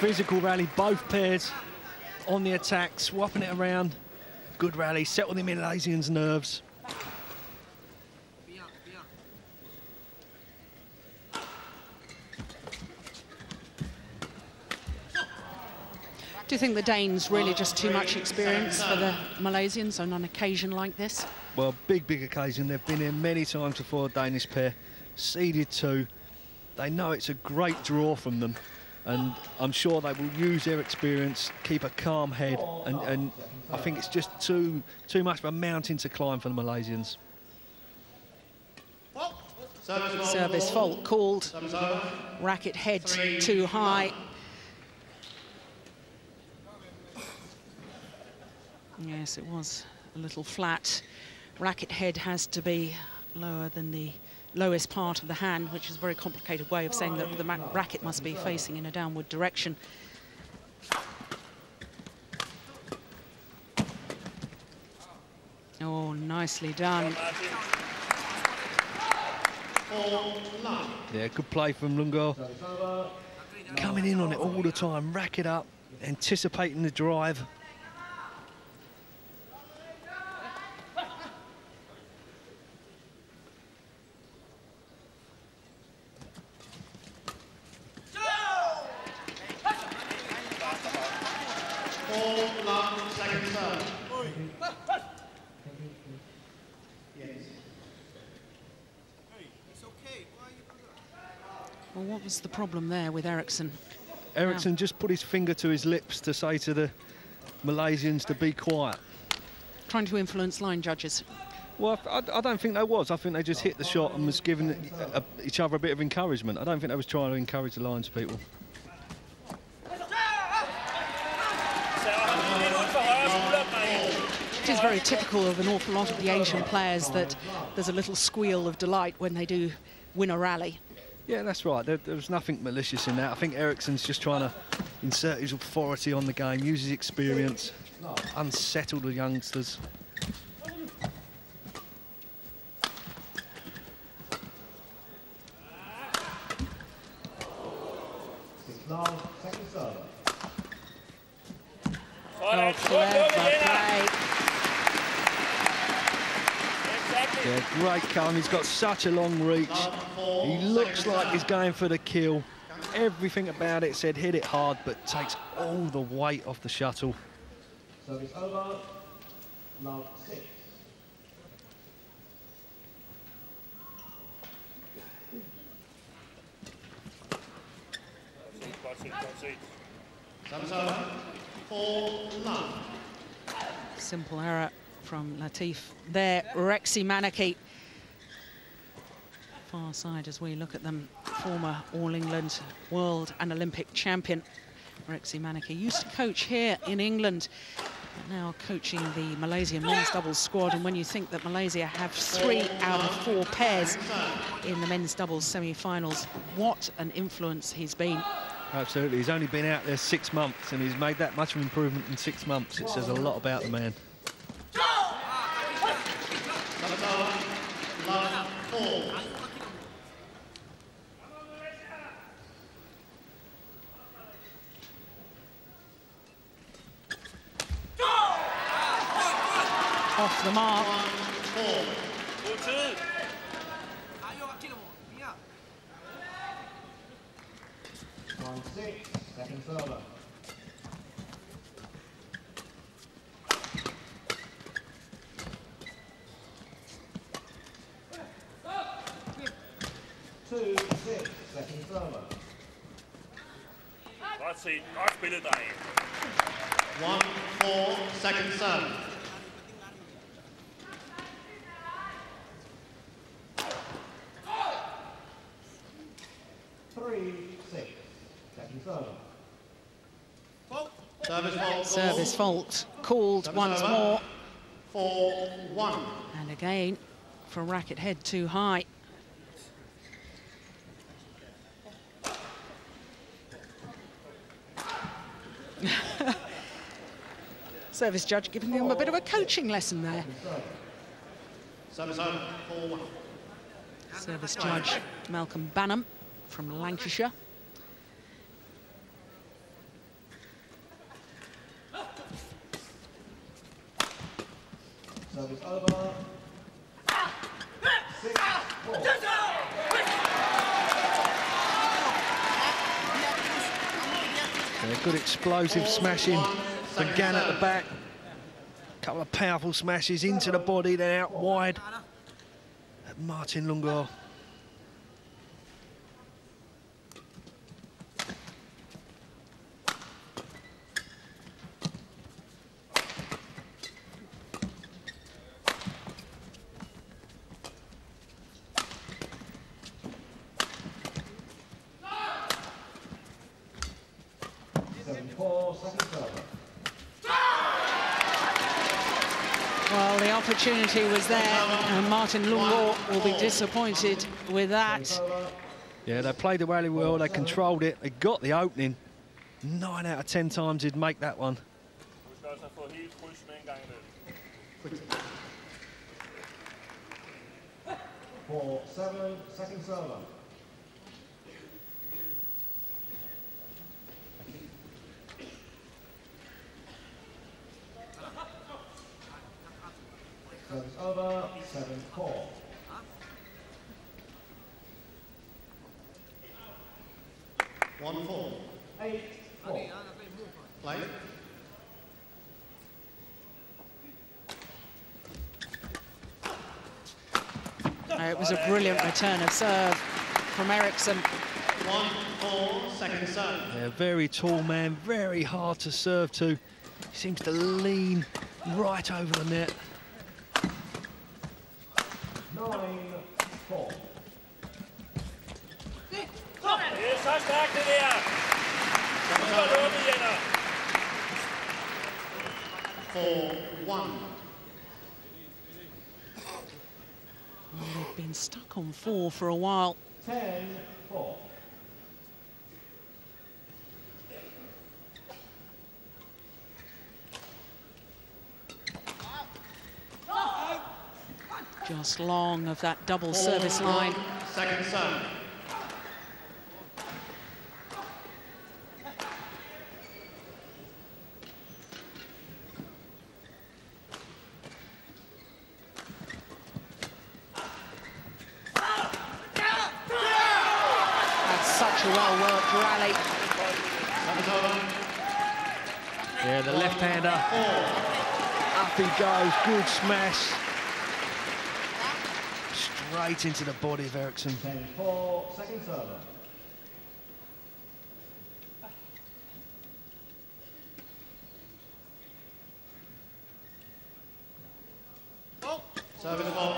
Physical rally, both pairs on the attack, swapping it around. Good rally, settled the Malaysians' nerves. Do you think the Danes really just too much experience for the Malaysians on an occasion like this? Well, big occasion. They've been here many times before, Danish pair, seeded 2. They know it's a great draw from them. And I'm sure they will use their experience, keep a calm head, and I think it's just too much of a mountain to climb for the Malaysians. Service fault called. Racket head too high. Yes, it was a little flat. Racket head has to be lower than the lowest part of the hand, which is a very complicated way of saying that the racket must be facing in a downward direction. Oh, nicely done. Yeah, good play from Lundgaard. Coming in on it all the time, racket up, anticipating the drive. What's the problem there with Eriksson? Eriksson just put his finger to his lips to say to the Malaysians to be quiet. Trying to influence line judges. Well, I don't think they was. I think they just hit the shot and was giving each other a bit of encouragement. I don't think they was trying to encourage the lines people. It is very typical of an awful lot of the Asian players that there's a little squeal of delight when they do win a rally. Yeah, that's right. There was nothing malicious in that. I think Eriksson's just trying to insert his authority on the game, use his experience, unsettle the youngsters. Great come, he's got such a long reach. He looks like he's going for the kill. Everything about it said hit it hard, but takes all the weight off the shuttle. Service over, love six. Service over, 4-9. Simple error from Latif there. Rexy Mainaky, far side as we look at them, former All England World and Olympic champion. Rexy Mainaky used to coach here in England, but now coaching the Malaysian men's doubles squad. And when you think that Malaysia have 3 out of 4 pairs in the men's doubles semi-finals, what an influence he's been. Absolutely, he's only been out there 6 months and he's made that much of an improvement in 6 months. It says a lot about the man. Off the mark. Service fault called once more. 4-1. And again, from racket head too high. Service judge giving him a bit of a coaching lesson there. Service over, 4-1. Service judge Malcolm Banham from Lancashire. Service over. 6-4. Good explosive smashing from Gan at the back. A couple of powerful smashes into the body, then out wide at Martin Lundgaard. Well, the opportunity was there, and Martin Lundgaard will be disappointed with that. Yeah, they played the rally well, they controlled it, they got the opening. 9 out of 10 times he'd make that one. For 7, second server. Service over, 7-4. Huh? 1-4. 8-4. Play. It was a brilliant return of serve from Eriksson. 1-4, second serve. Yeah, very tall man, very hard to serve to. He seems to lean right over the net. 9-4. Oh. 4-1. Well, they've been stuck on 4 for a while. 10-4. Just long of that double service line. Second serve. 4-1. Good smash. Straight into the body of Eriksson. 10-4, second server. Oh. Service ball.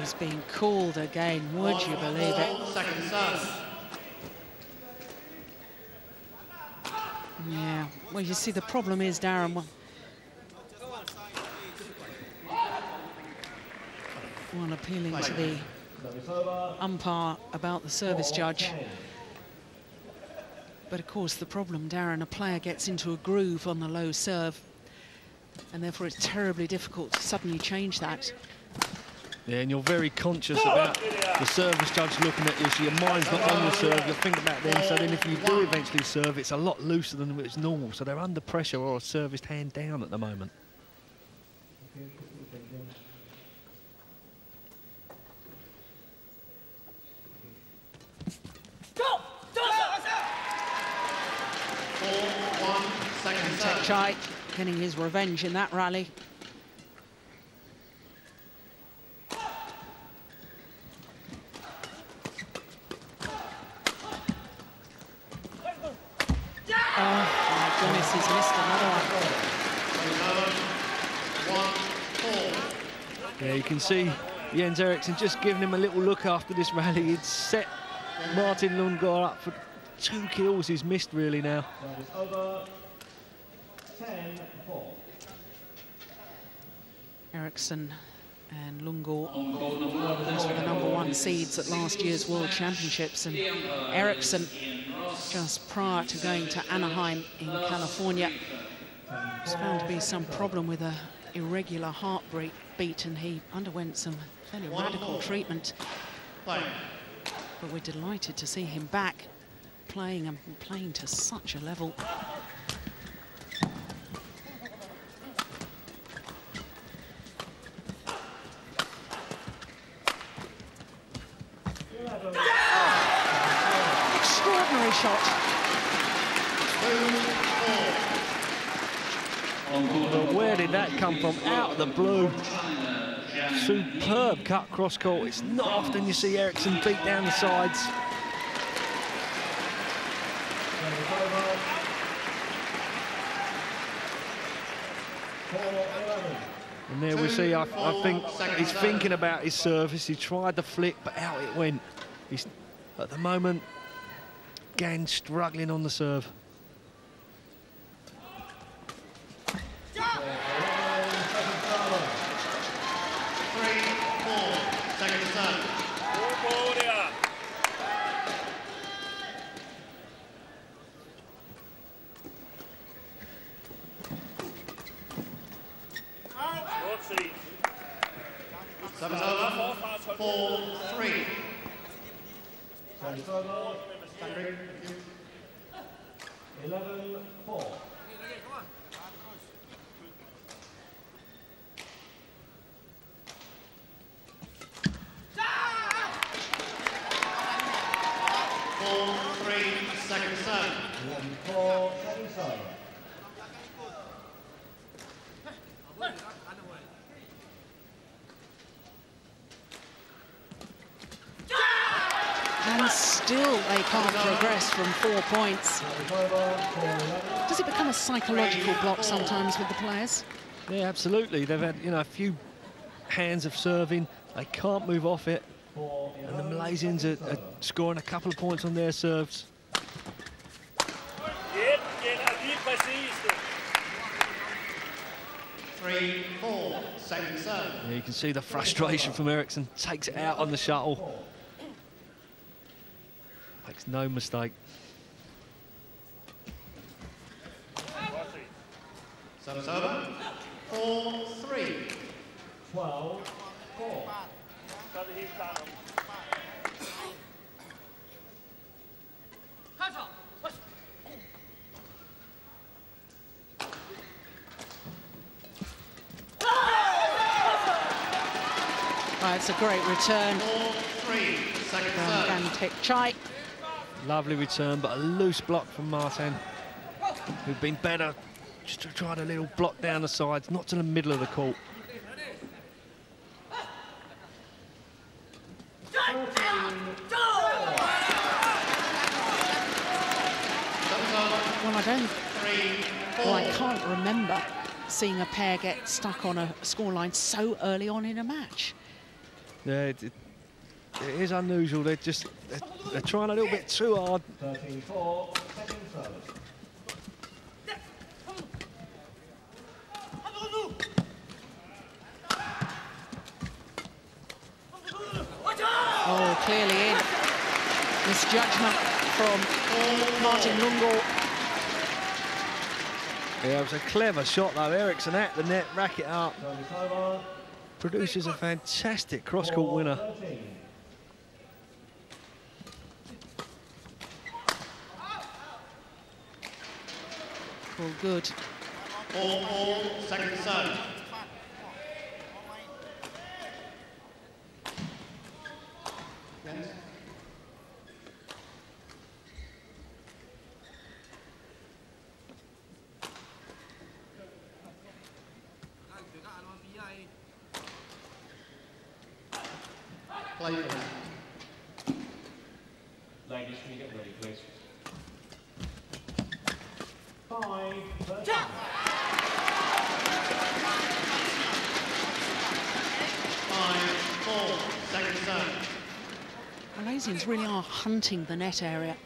He's been called again, would you believe it? Second serve. Yeah, well, you see, the problem is, Darren, one appealing to the umpire about the service judge. But of course the problem, Darren, a player gets into a groove on the low serve, and therefore it's terribly difficult to suddenly change that. Yeah, and you're very conscious about the service judge looking at you, so your mind's not on the serve, you're thinking about them, so then if you do eventually serve, it's a lot looser than it's normal, so they're under pressure or a serviced hand down at the moment. Teik Chai getting his revenge in that rally. Oh my goodness, he's missed another one. Yeah, you can see Jens Eriksson just giving him a little look after this rally. He'd set Martin Lundgaard up for 2 kills he's missed really now. 10-4. Eriksson and Lundgaard were the #1 seeds at last year's World Championships, and Eriksson, just prior to going to Anaheim in California, was found to be some problem with an irregular heartbeat, and he underwent some fairly radical treatment. But we're delighted to see him back playing, and playing to such a level. Shot. 2-4. Where did that come from? Out of the blue. Superb cut cross court. It's not often you see Eriksson beat down the sides. And there we see, I think he's thinking about his service. He tried the flick, but out it went. He's, at the moment, Gan struggling on the serve. Seven over, 4-3. Seven over, 11-4. Second serve. 11-4, second serve. And still they can't progress from 4 points. Does it become a psychological block sometimes with the players? Yeah, absolutely. They've had, you know, a few hands of serving. They can't move off it. And the Malaysians are scoring a couple of points on their serves. Second serve. Yeah, you can see the frustration from Eriksson. Takes it out on the shuttle. Makes no mistake. 4-3. 12-4. It's a great return. 4-3. Second serve. Gan Teik Chai. Lovely return, but a loose block from Martin, who've been better. Just tried a little block down the sides, not to the middle of the court. 14. Well, I don't. Well, I can't remember seeing a pair get stuck on a scoreline so early on in a match. Yeah, it is unusual. They're just they're trying a little bit too hard. 13-4, second serve. Oh, clearly in. Misjudgment from Martin Lundgaard. Yeah, it was a clever shot though. Eriksson at the net, rack it up. Produces a fantastic cross-court winner. 13. All good. All second serve. Yes. Ladies, can you get ready, please? 5-3. Yeah. 5-4. Second serve. Malaysians really are hunting the net area.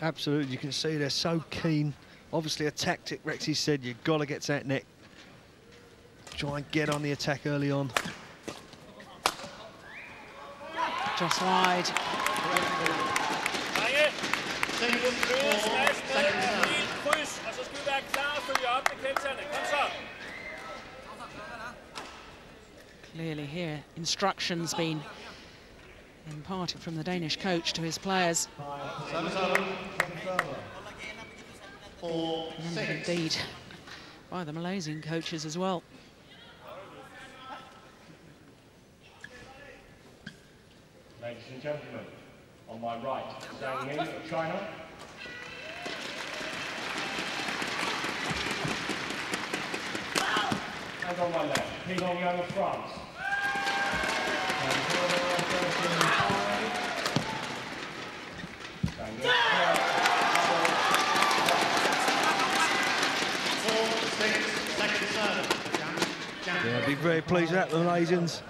Absolutely, you can see they're so keen. Obviously, a tactic Rexy said you've got to get to that net. Try and get on the attack early on. Just wide. Clearly here, instructions been imparted from the Danish coach to his players. And indeed by the Malaysian coaches as well. Ladies and gentlemen, on my right, Zhang Ming of China. And on my left, Ping Long of France. Yeah, I'd be very pleased with that, the Malaysians.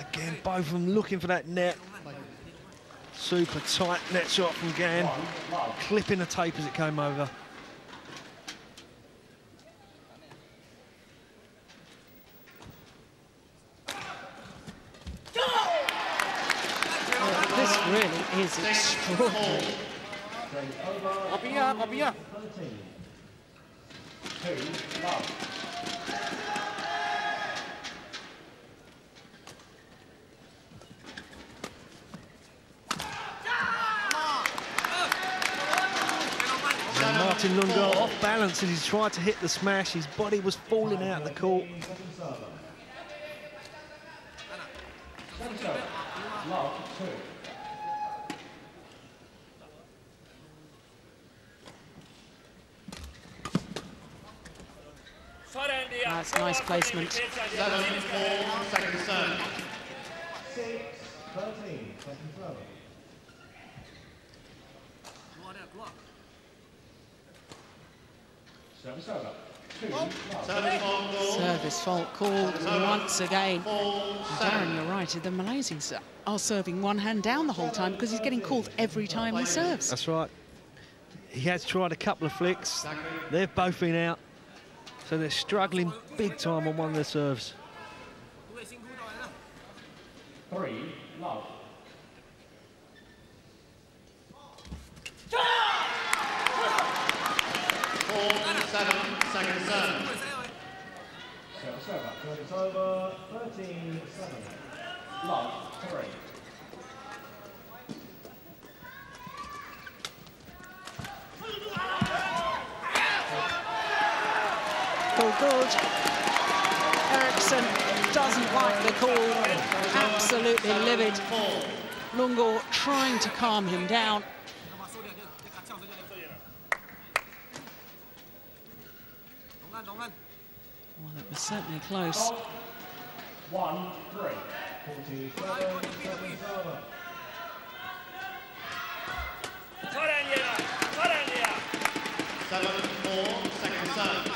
Again, both of them looking for that net. Super tight net shot from Gan, clipping the tape as it came over. This really is extraordinary. Rabia. 2-1. Martin Lundgaard off balance as he tried to hit the smash. His body was falling out of the court. That's nice placement. 7-4, second serve. 6-13, second serve. Service fault call once again. Darren, you're right, the Malaysians are serving one hand down the whole time because he's getting called every time he serves. That's right. He has tried a couple of flicks. They've both been out. So they're struggling big time on one of their serves. 3-love. Second serve. Third is over. 13-7. Love. 3. Paul Gould. Eriksson doesn't like the call. Absolutely livid. Lundgaard trying to calm him down. Well, that was certainly close. 1-3. 7-4, second serve.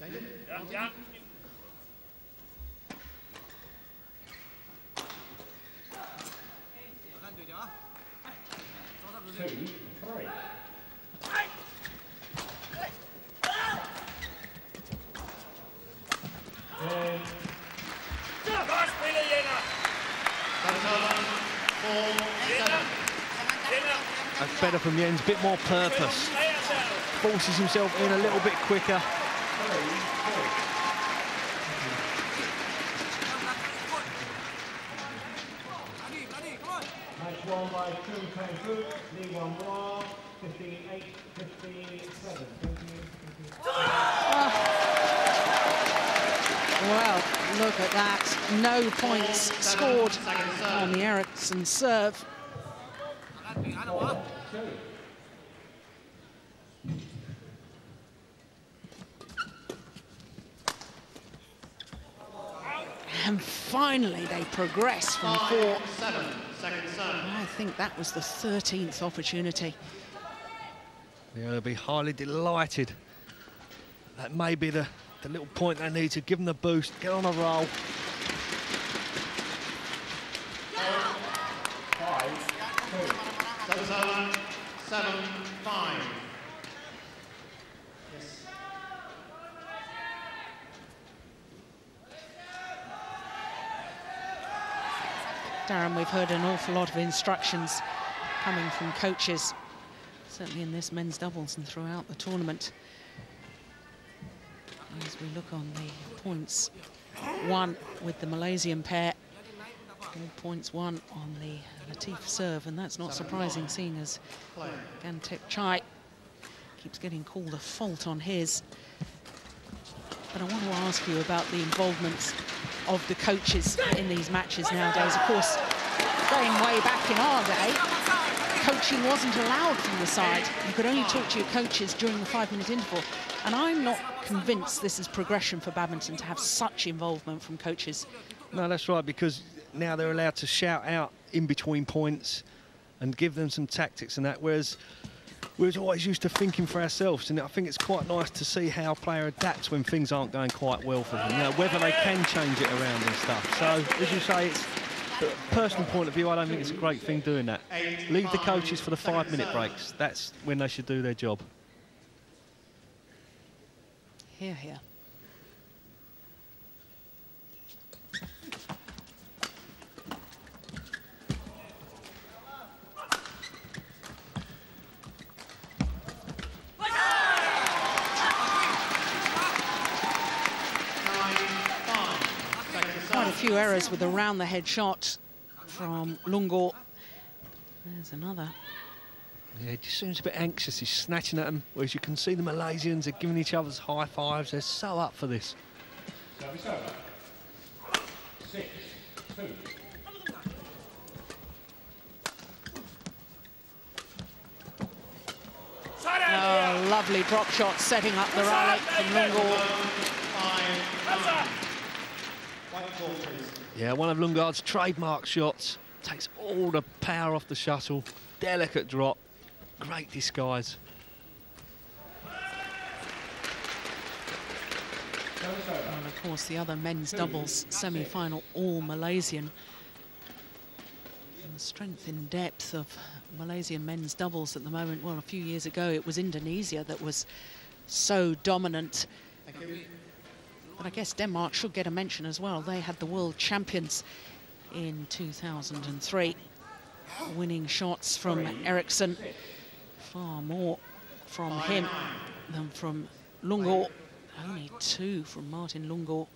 Change it? Yeah. That's better from Jens, bit more purpose. Forces himself in a little bit quicker. Match won by 2 Lee 1-1, 15-8, 15-7. Well, look at that. No points scored on the Eriksson serve. 4-2. And finally they progress from 4-7. I think that was the 13th opportunity. They'll be highly delighted. That may be the little point they need to give them the boost, get on a roll. Seven, five. Yes. Darren, we've heard an awful lot of instructions coming from coaches, certainly in this men's doubles and throughout the tournament. As we look on the points, 1 with the Malaysian pair. 4.1 on the Latif serve, and that's not surprising, seeing as Gan Teik Chai keeps getting called a fault on his. But I want to ask you about the involvement of the coaches in these matches nowadays. Of course, going way back in our day, coaching wasn't allowed from the side. You could only talk to your coaches during the 5-minute interval. And I'm not convinced this is progression for badminton to have such involvement from coaches. No, that's right, because now they're allowed to shout out in between points and give them some tactics and that, whereas we was always used to thinking for ourselves, and I think it's quite nice to see how a player adapts when things aren't going quite well for them, you know, whether they can change it around and stuff. So, as you say, it's a personal point of view, I don't think it's a great thing doing that. Leave the coaches for the 5-minute breaks. That's when they should do their job. Hear, hear. Few errors with a round-the-head shot from Lundgaard. There's another Yeah, he just seems a bit anxious. He's snatching at him, whereas you can see the Malaysians are giving each other high fives. They're so up for this. Service over. 6-2. Oh, lovely drop shot setting up the rally from Lundgaard. Yeah, one of Lundgaard's trademark shots. Takes all the power off the shuttle. Delicate drop. Great disguise. And of course, the other men's doubles semi-final, all Malaysian. And the strength in depth of Malaysian men's doubles at the moment. Well, a few years ago, it was Indonesia that was so dominant. But I guess Denmark should get a mention as well. They had the world champions in 2003. Winning shots from Eriksson. Far more from him than from Lundgaard. Only two from Martin Lundgaard.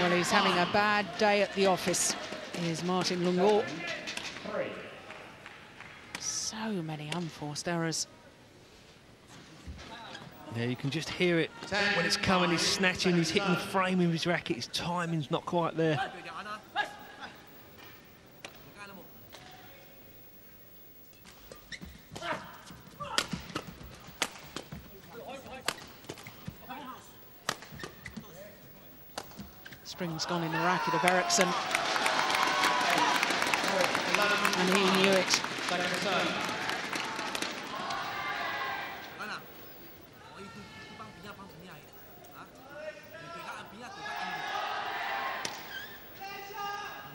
Well, he's having a bad day at the office, is Martin Lundgaard. So many unforced errors. Yeah, you can just hear it when it's coming. He's snatching, he's hitting the frame of his racket. His timing's not quite there. Spring's gone in the racket of Eriksson. And he knew it. Look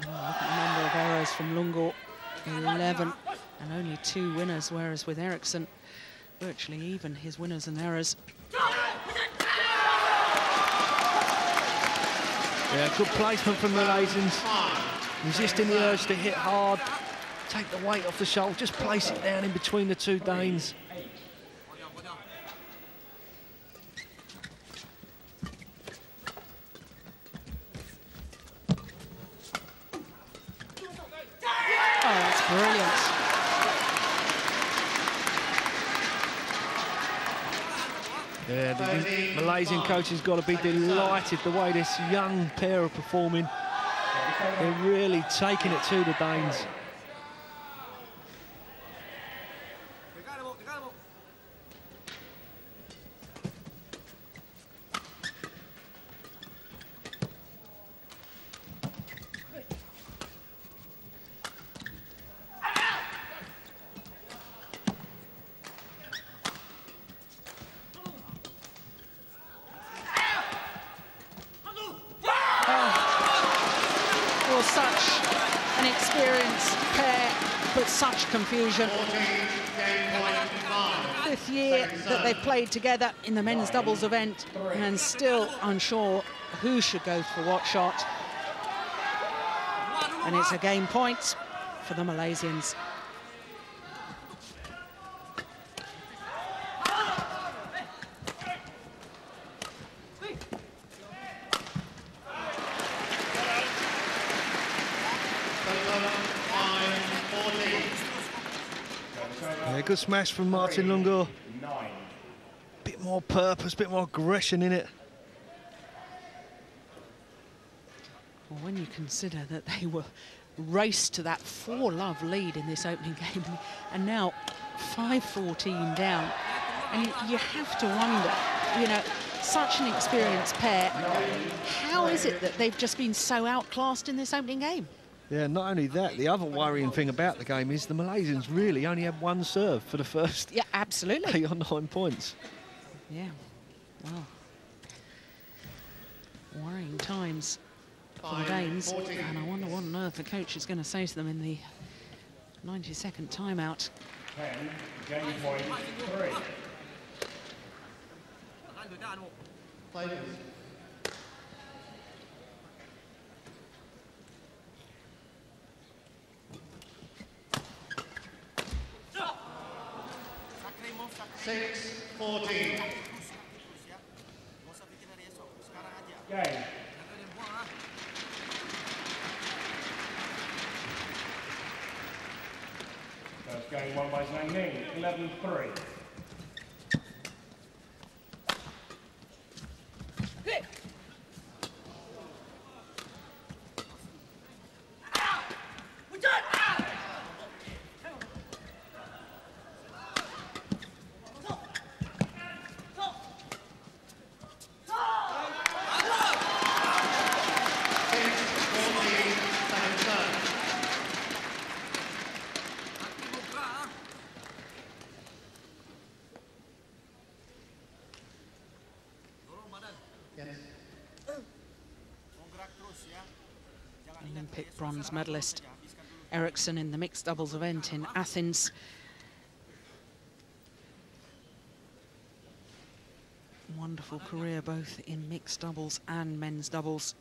at the number of errors from Lundgaard, 11, and only two winners, whereas with Eriksson, virtually even his winners and errors. Yeah, good placement from the Malaysians, resisting the urge to hit hard, take the weight off the shoulder, just place it down in between the two Danes. Oh, that's brilliant. Yeah, the Malaysian coach has got to be delighted the way this young pair are performing. They're really taking it to the Danes. Confusion. Fifth year that they've played together in the men's doubles event, and still unsure who should go for what shot. And it's a game point for the Malaysians. Good smash from Martin Lundgaard. Bit more purpose, bit more aggression in it. Well, when you consider that they were raced to that 4-love lead in this opening game, and now 5-14 down, and you have to wonder, you know, such an experienced pair, how is it that they've just been so outclassed in this opening game? Yeah, not only that, the other worrying thing about the game is the Malaysians really only had one serve for the first 8 or 9 points. Yeah, wow. Worrying times for the Danes, and I wonder what on earth the coach is going to say to them in the 90-second timeout. 10, game point 3. Players. First game won by Zhang Ming, 11-3. Olympic bronze medalist Eriksson in the mixed doubles event in Athens . Wonderful career both in mixed doubles and men's doubles.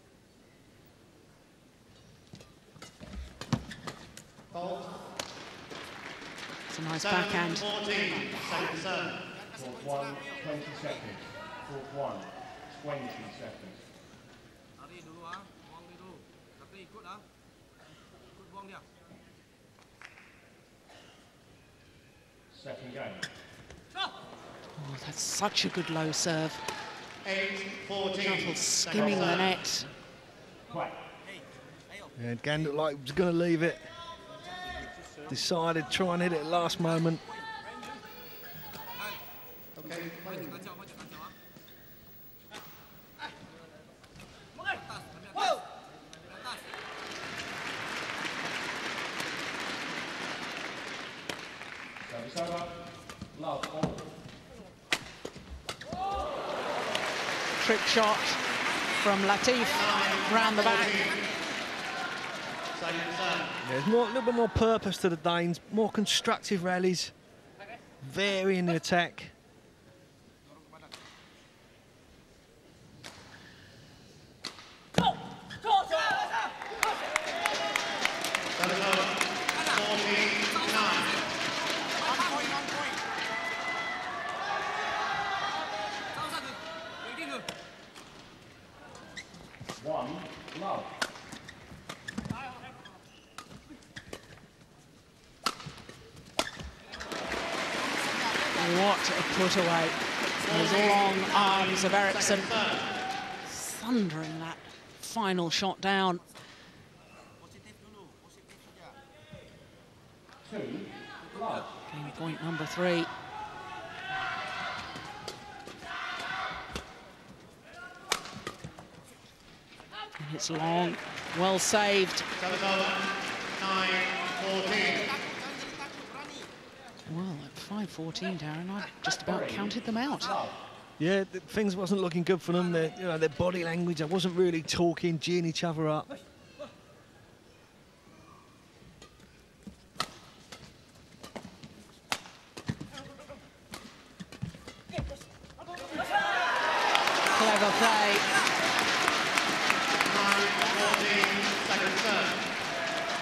It's a nice backhand. 1, 20 seconds. 1, 20 seconds. Second game. Oh, that's such a good low serve. 8-14. Shuttle skimming the net. And Gan looked like he was going to leave it. Decided to try and hit it at last moment. Okay. Trick shot from Latif round the back. There's more, a little bit more purpose to the Danes, more constructive rallies, varying the attack. Put away. Those long arms of Eriksson thundering that final shot down. 2. Game point number 3. And it's long, well saved. 9-14. Well, at 5-14, Darren, I just about counted them out. Yeah, things wasn't looking good for them. Their, you know, their body language, they wasn't really talking, geeing each other up. Clever play.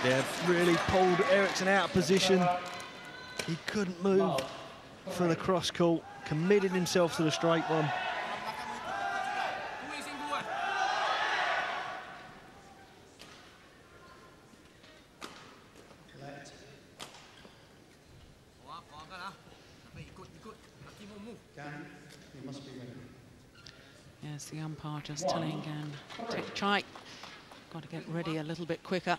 They've really pulled Eriksson out of position. He couldn't move for the cross call, committed himself to the straight one. Yes, the umpire just telling Gan Teik Chai, got to get ready a little bit quicker.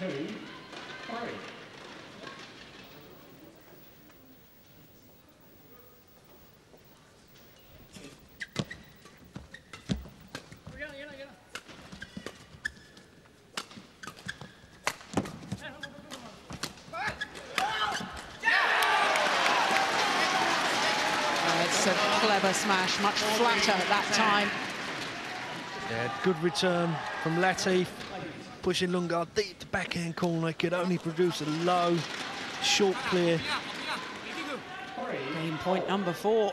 two, three. Smash, much flatter at that time. Yeah, good return from Latif, pushing Lundgaard deep to backhand corner, could only produce a low, short clear. Game point number 4.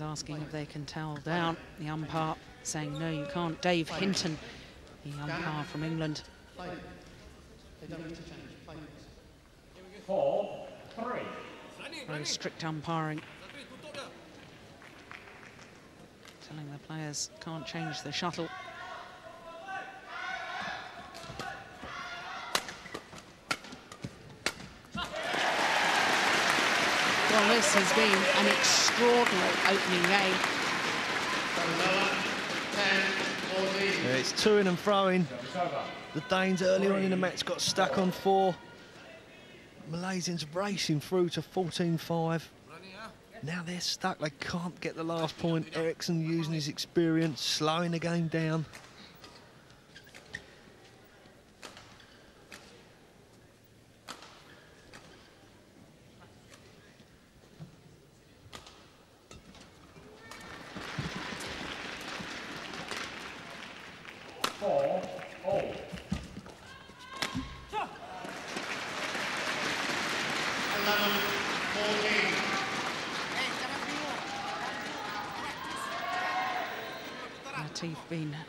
Asking if they can towel down. The umpire saying, no, you can't. Dave Hinton, the umpire from England. 4, 3. Very strict umpiring. Telling the players can't change the shuttle. Well, this has been an extraordinary opening game. Yeah, it's to-in and throwing. The Danes earlier on in the match got stuck on 4. Malaysians racing through to 14-5. Now they're stuck, they can't get the last point. Eriksson using his experience, slowing the game down.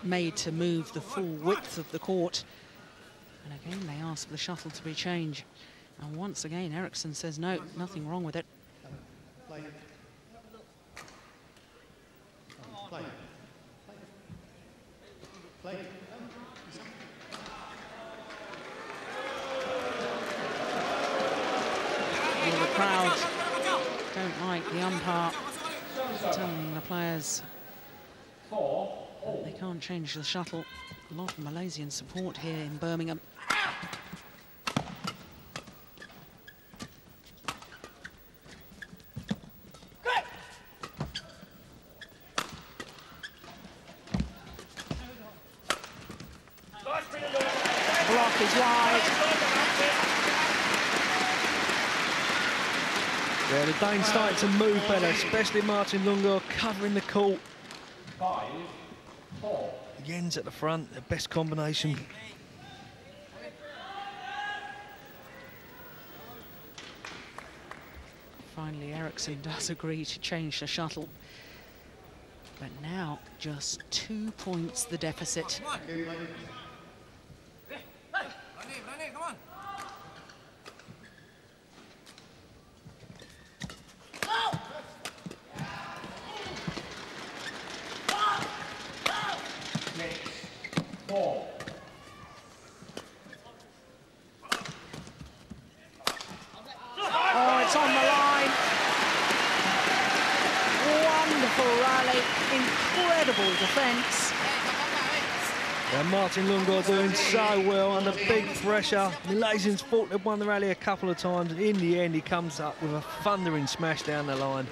Made to move the full width of the court, and again they ask for the shuttle to be changed, and once again Eriksson says no, nothing wrong with it. Well, the crowd don't like the umpire telling the players they can't change the shuttle. A lot of Malaysian support here in Birmingham. Block is wide. Yeah, the Danes started to move better, especially Martin Lundgaard covering the court. Jens at the front, the best combination. Finally, Eriksson does agree to change the shuttle. But now, just 2 points the deficit. Martin Lundgaard doing so well under big pressure. Malaysians thought they'd won the rally a couple of times. In the end, he comes up with a thundering smash down the line.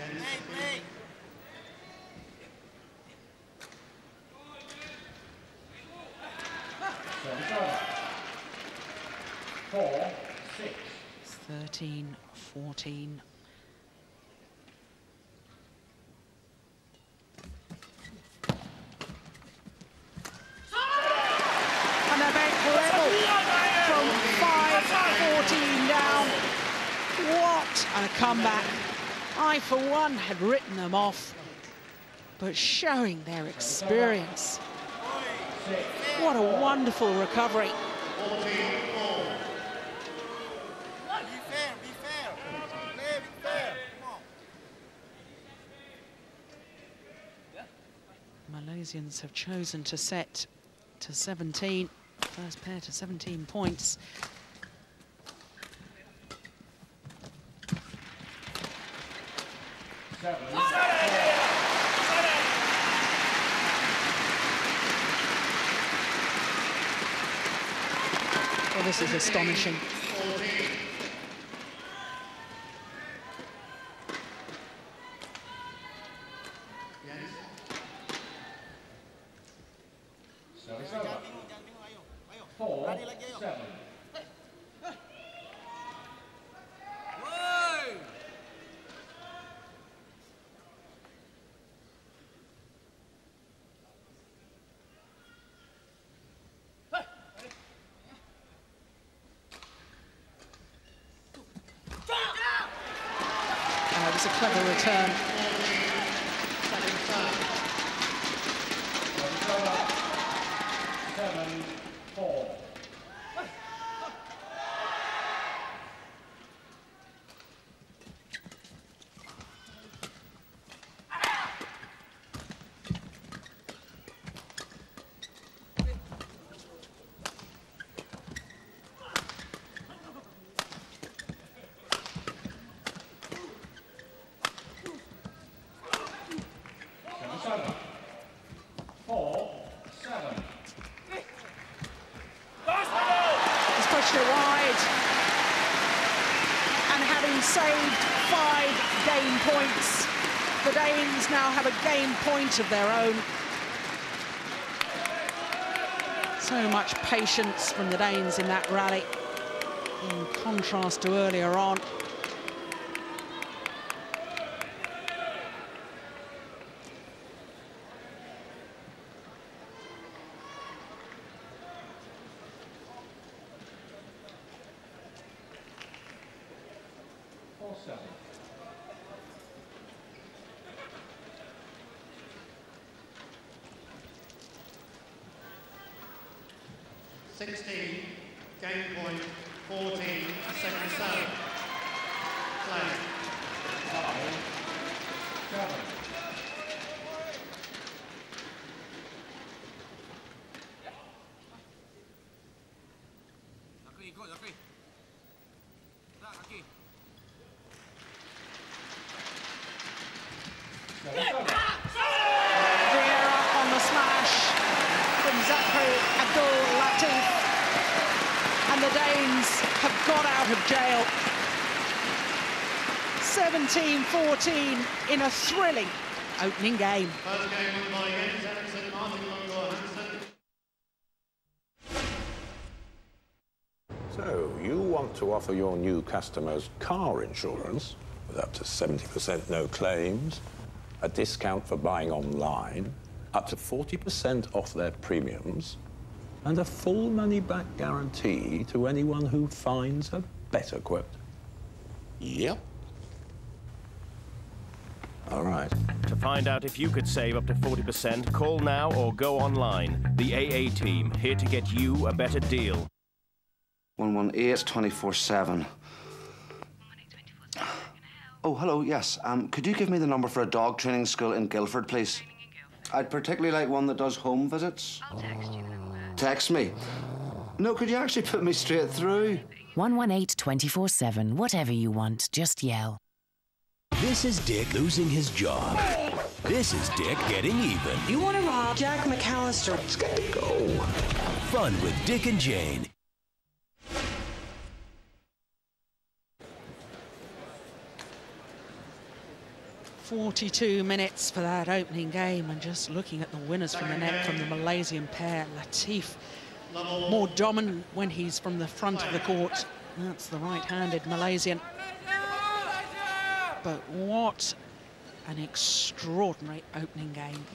It's 13-14. Comeback. I, for one, had written them off, but showing their experience. What a wonderful recovery. Be fair. Tunisians have chosen to set to 17. First pair to 17 points. Well, this is astonishing. A clever return. Point of their own. So much patience from the Danes in that rally, in contrast to earlier on. Team 14 in a thrilling opening game. First game won by Jens Eriksson, Martin Lundgaard Hansen. So, you want to offer your new customers car insurance with up to 70% no claims, a discount for buying online, up to 40% off their premiums, and a full money-back guarantee to anyone who finds a better quote. Yep. All right. To find out if you could save up to 40%, call now or go online. The AA team, here to get you a better deal. 118-24-7. Oh, hello, yes. Could you give me the number for a dog training school in Guildford, please? I'd particularly like one that does home visits. I'll text you. Text me? No, could you actually put me straight through? 118-24-7. Whatever you want, just yell. This is Dick losing his job. This is Dick getting even. You want to rob Jack McAllister? It's got to go. Fun with Dick and Jane. "42 minutes for that opening game, and just looking at the winners from the net from the Malaysian pair, Latif, more dominant when he's from the front of the court. That's the right-handed Malaysian. But what an extraordinary opening game.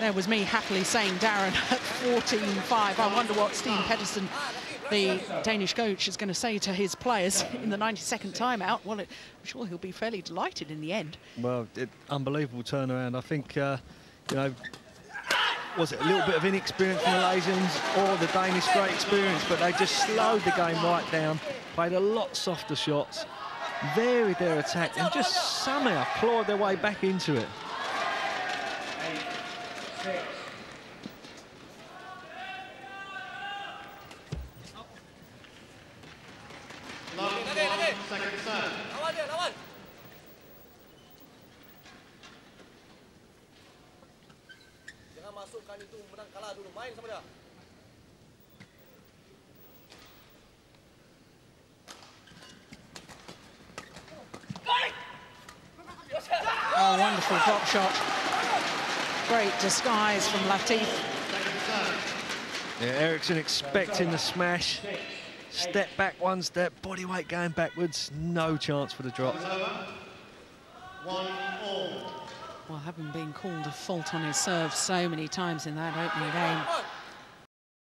There was me happily saying, Darren, at 14-5. I wonder what Steve Pedersen, the Danish coach, is going to say to his players in the 92nd timeout. Well, I'm sure he'll be fairly delighted in the end. Well, unbelievable turnaround. I think, you know, was it a little bit of inexperience from the Malaysians or the Danish great experience, but they just slowed the game right down, played a lot softer shots, varied their attack and just somehow clawed their way back into it. Oh, wonderful drop shot. Great disguise from Latif. Yeah, Eriksson expecting the smash. Step back one step, body weight going backwards. No chance for the drop. Well, having been called a fault on his serve so many times in that opening game,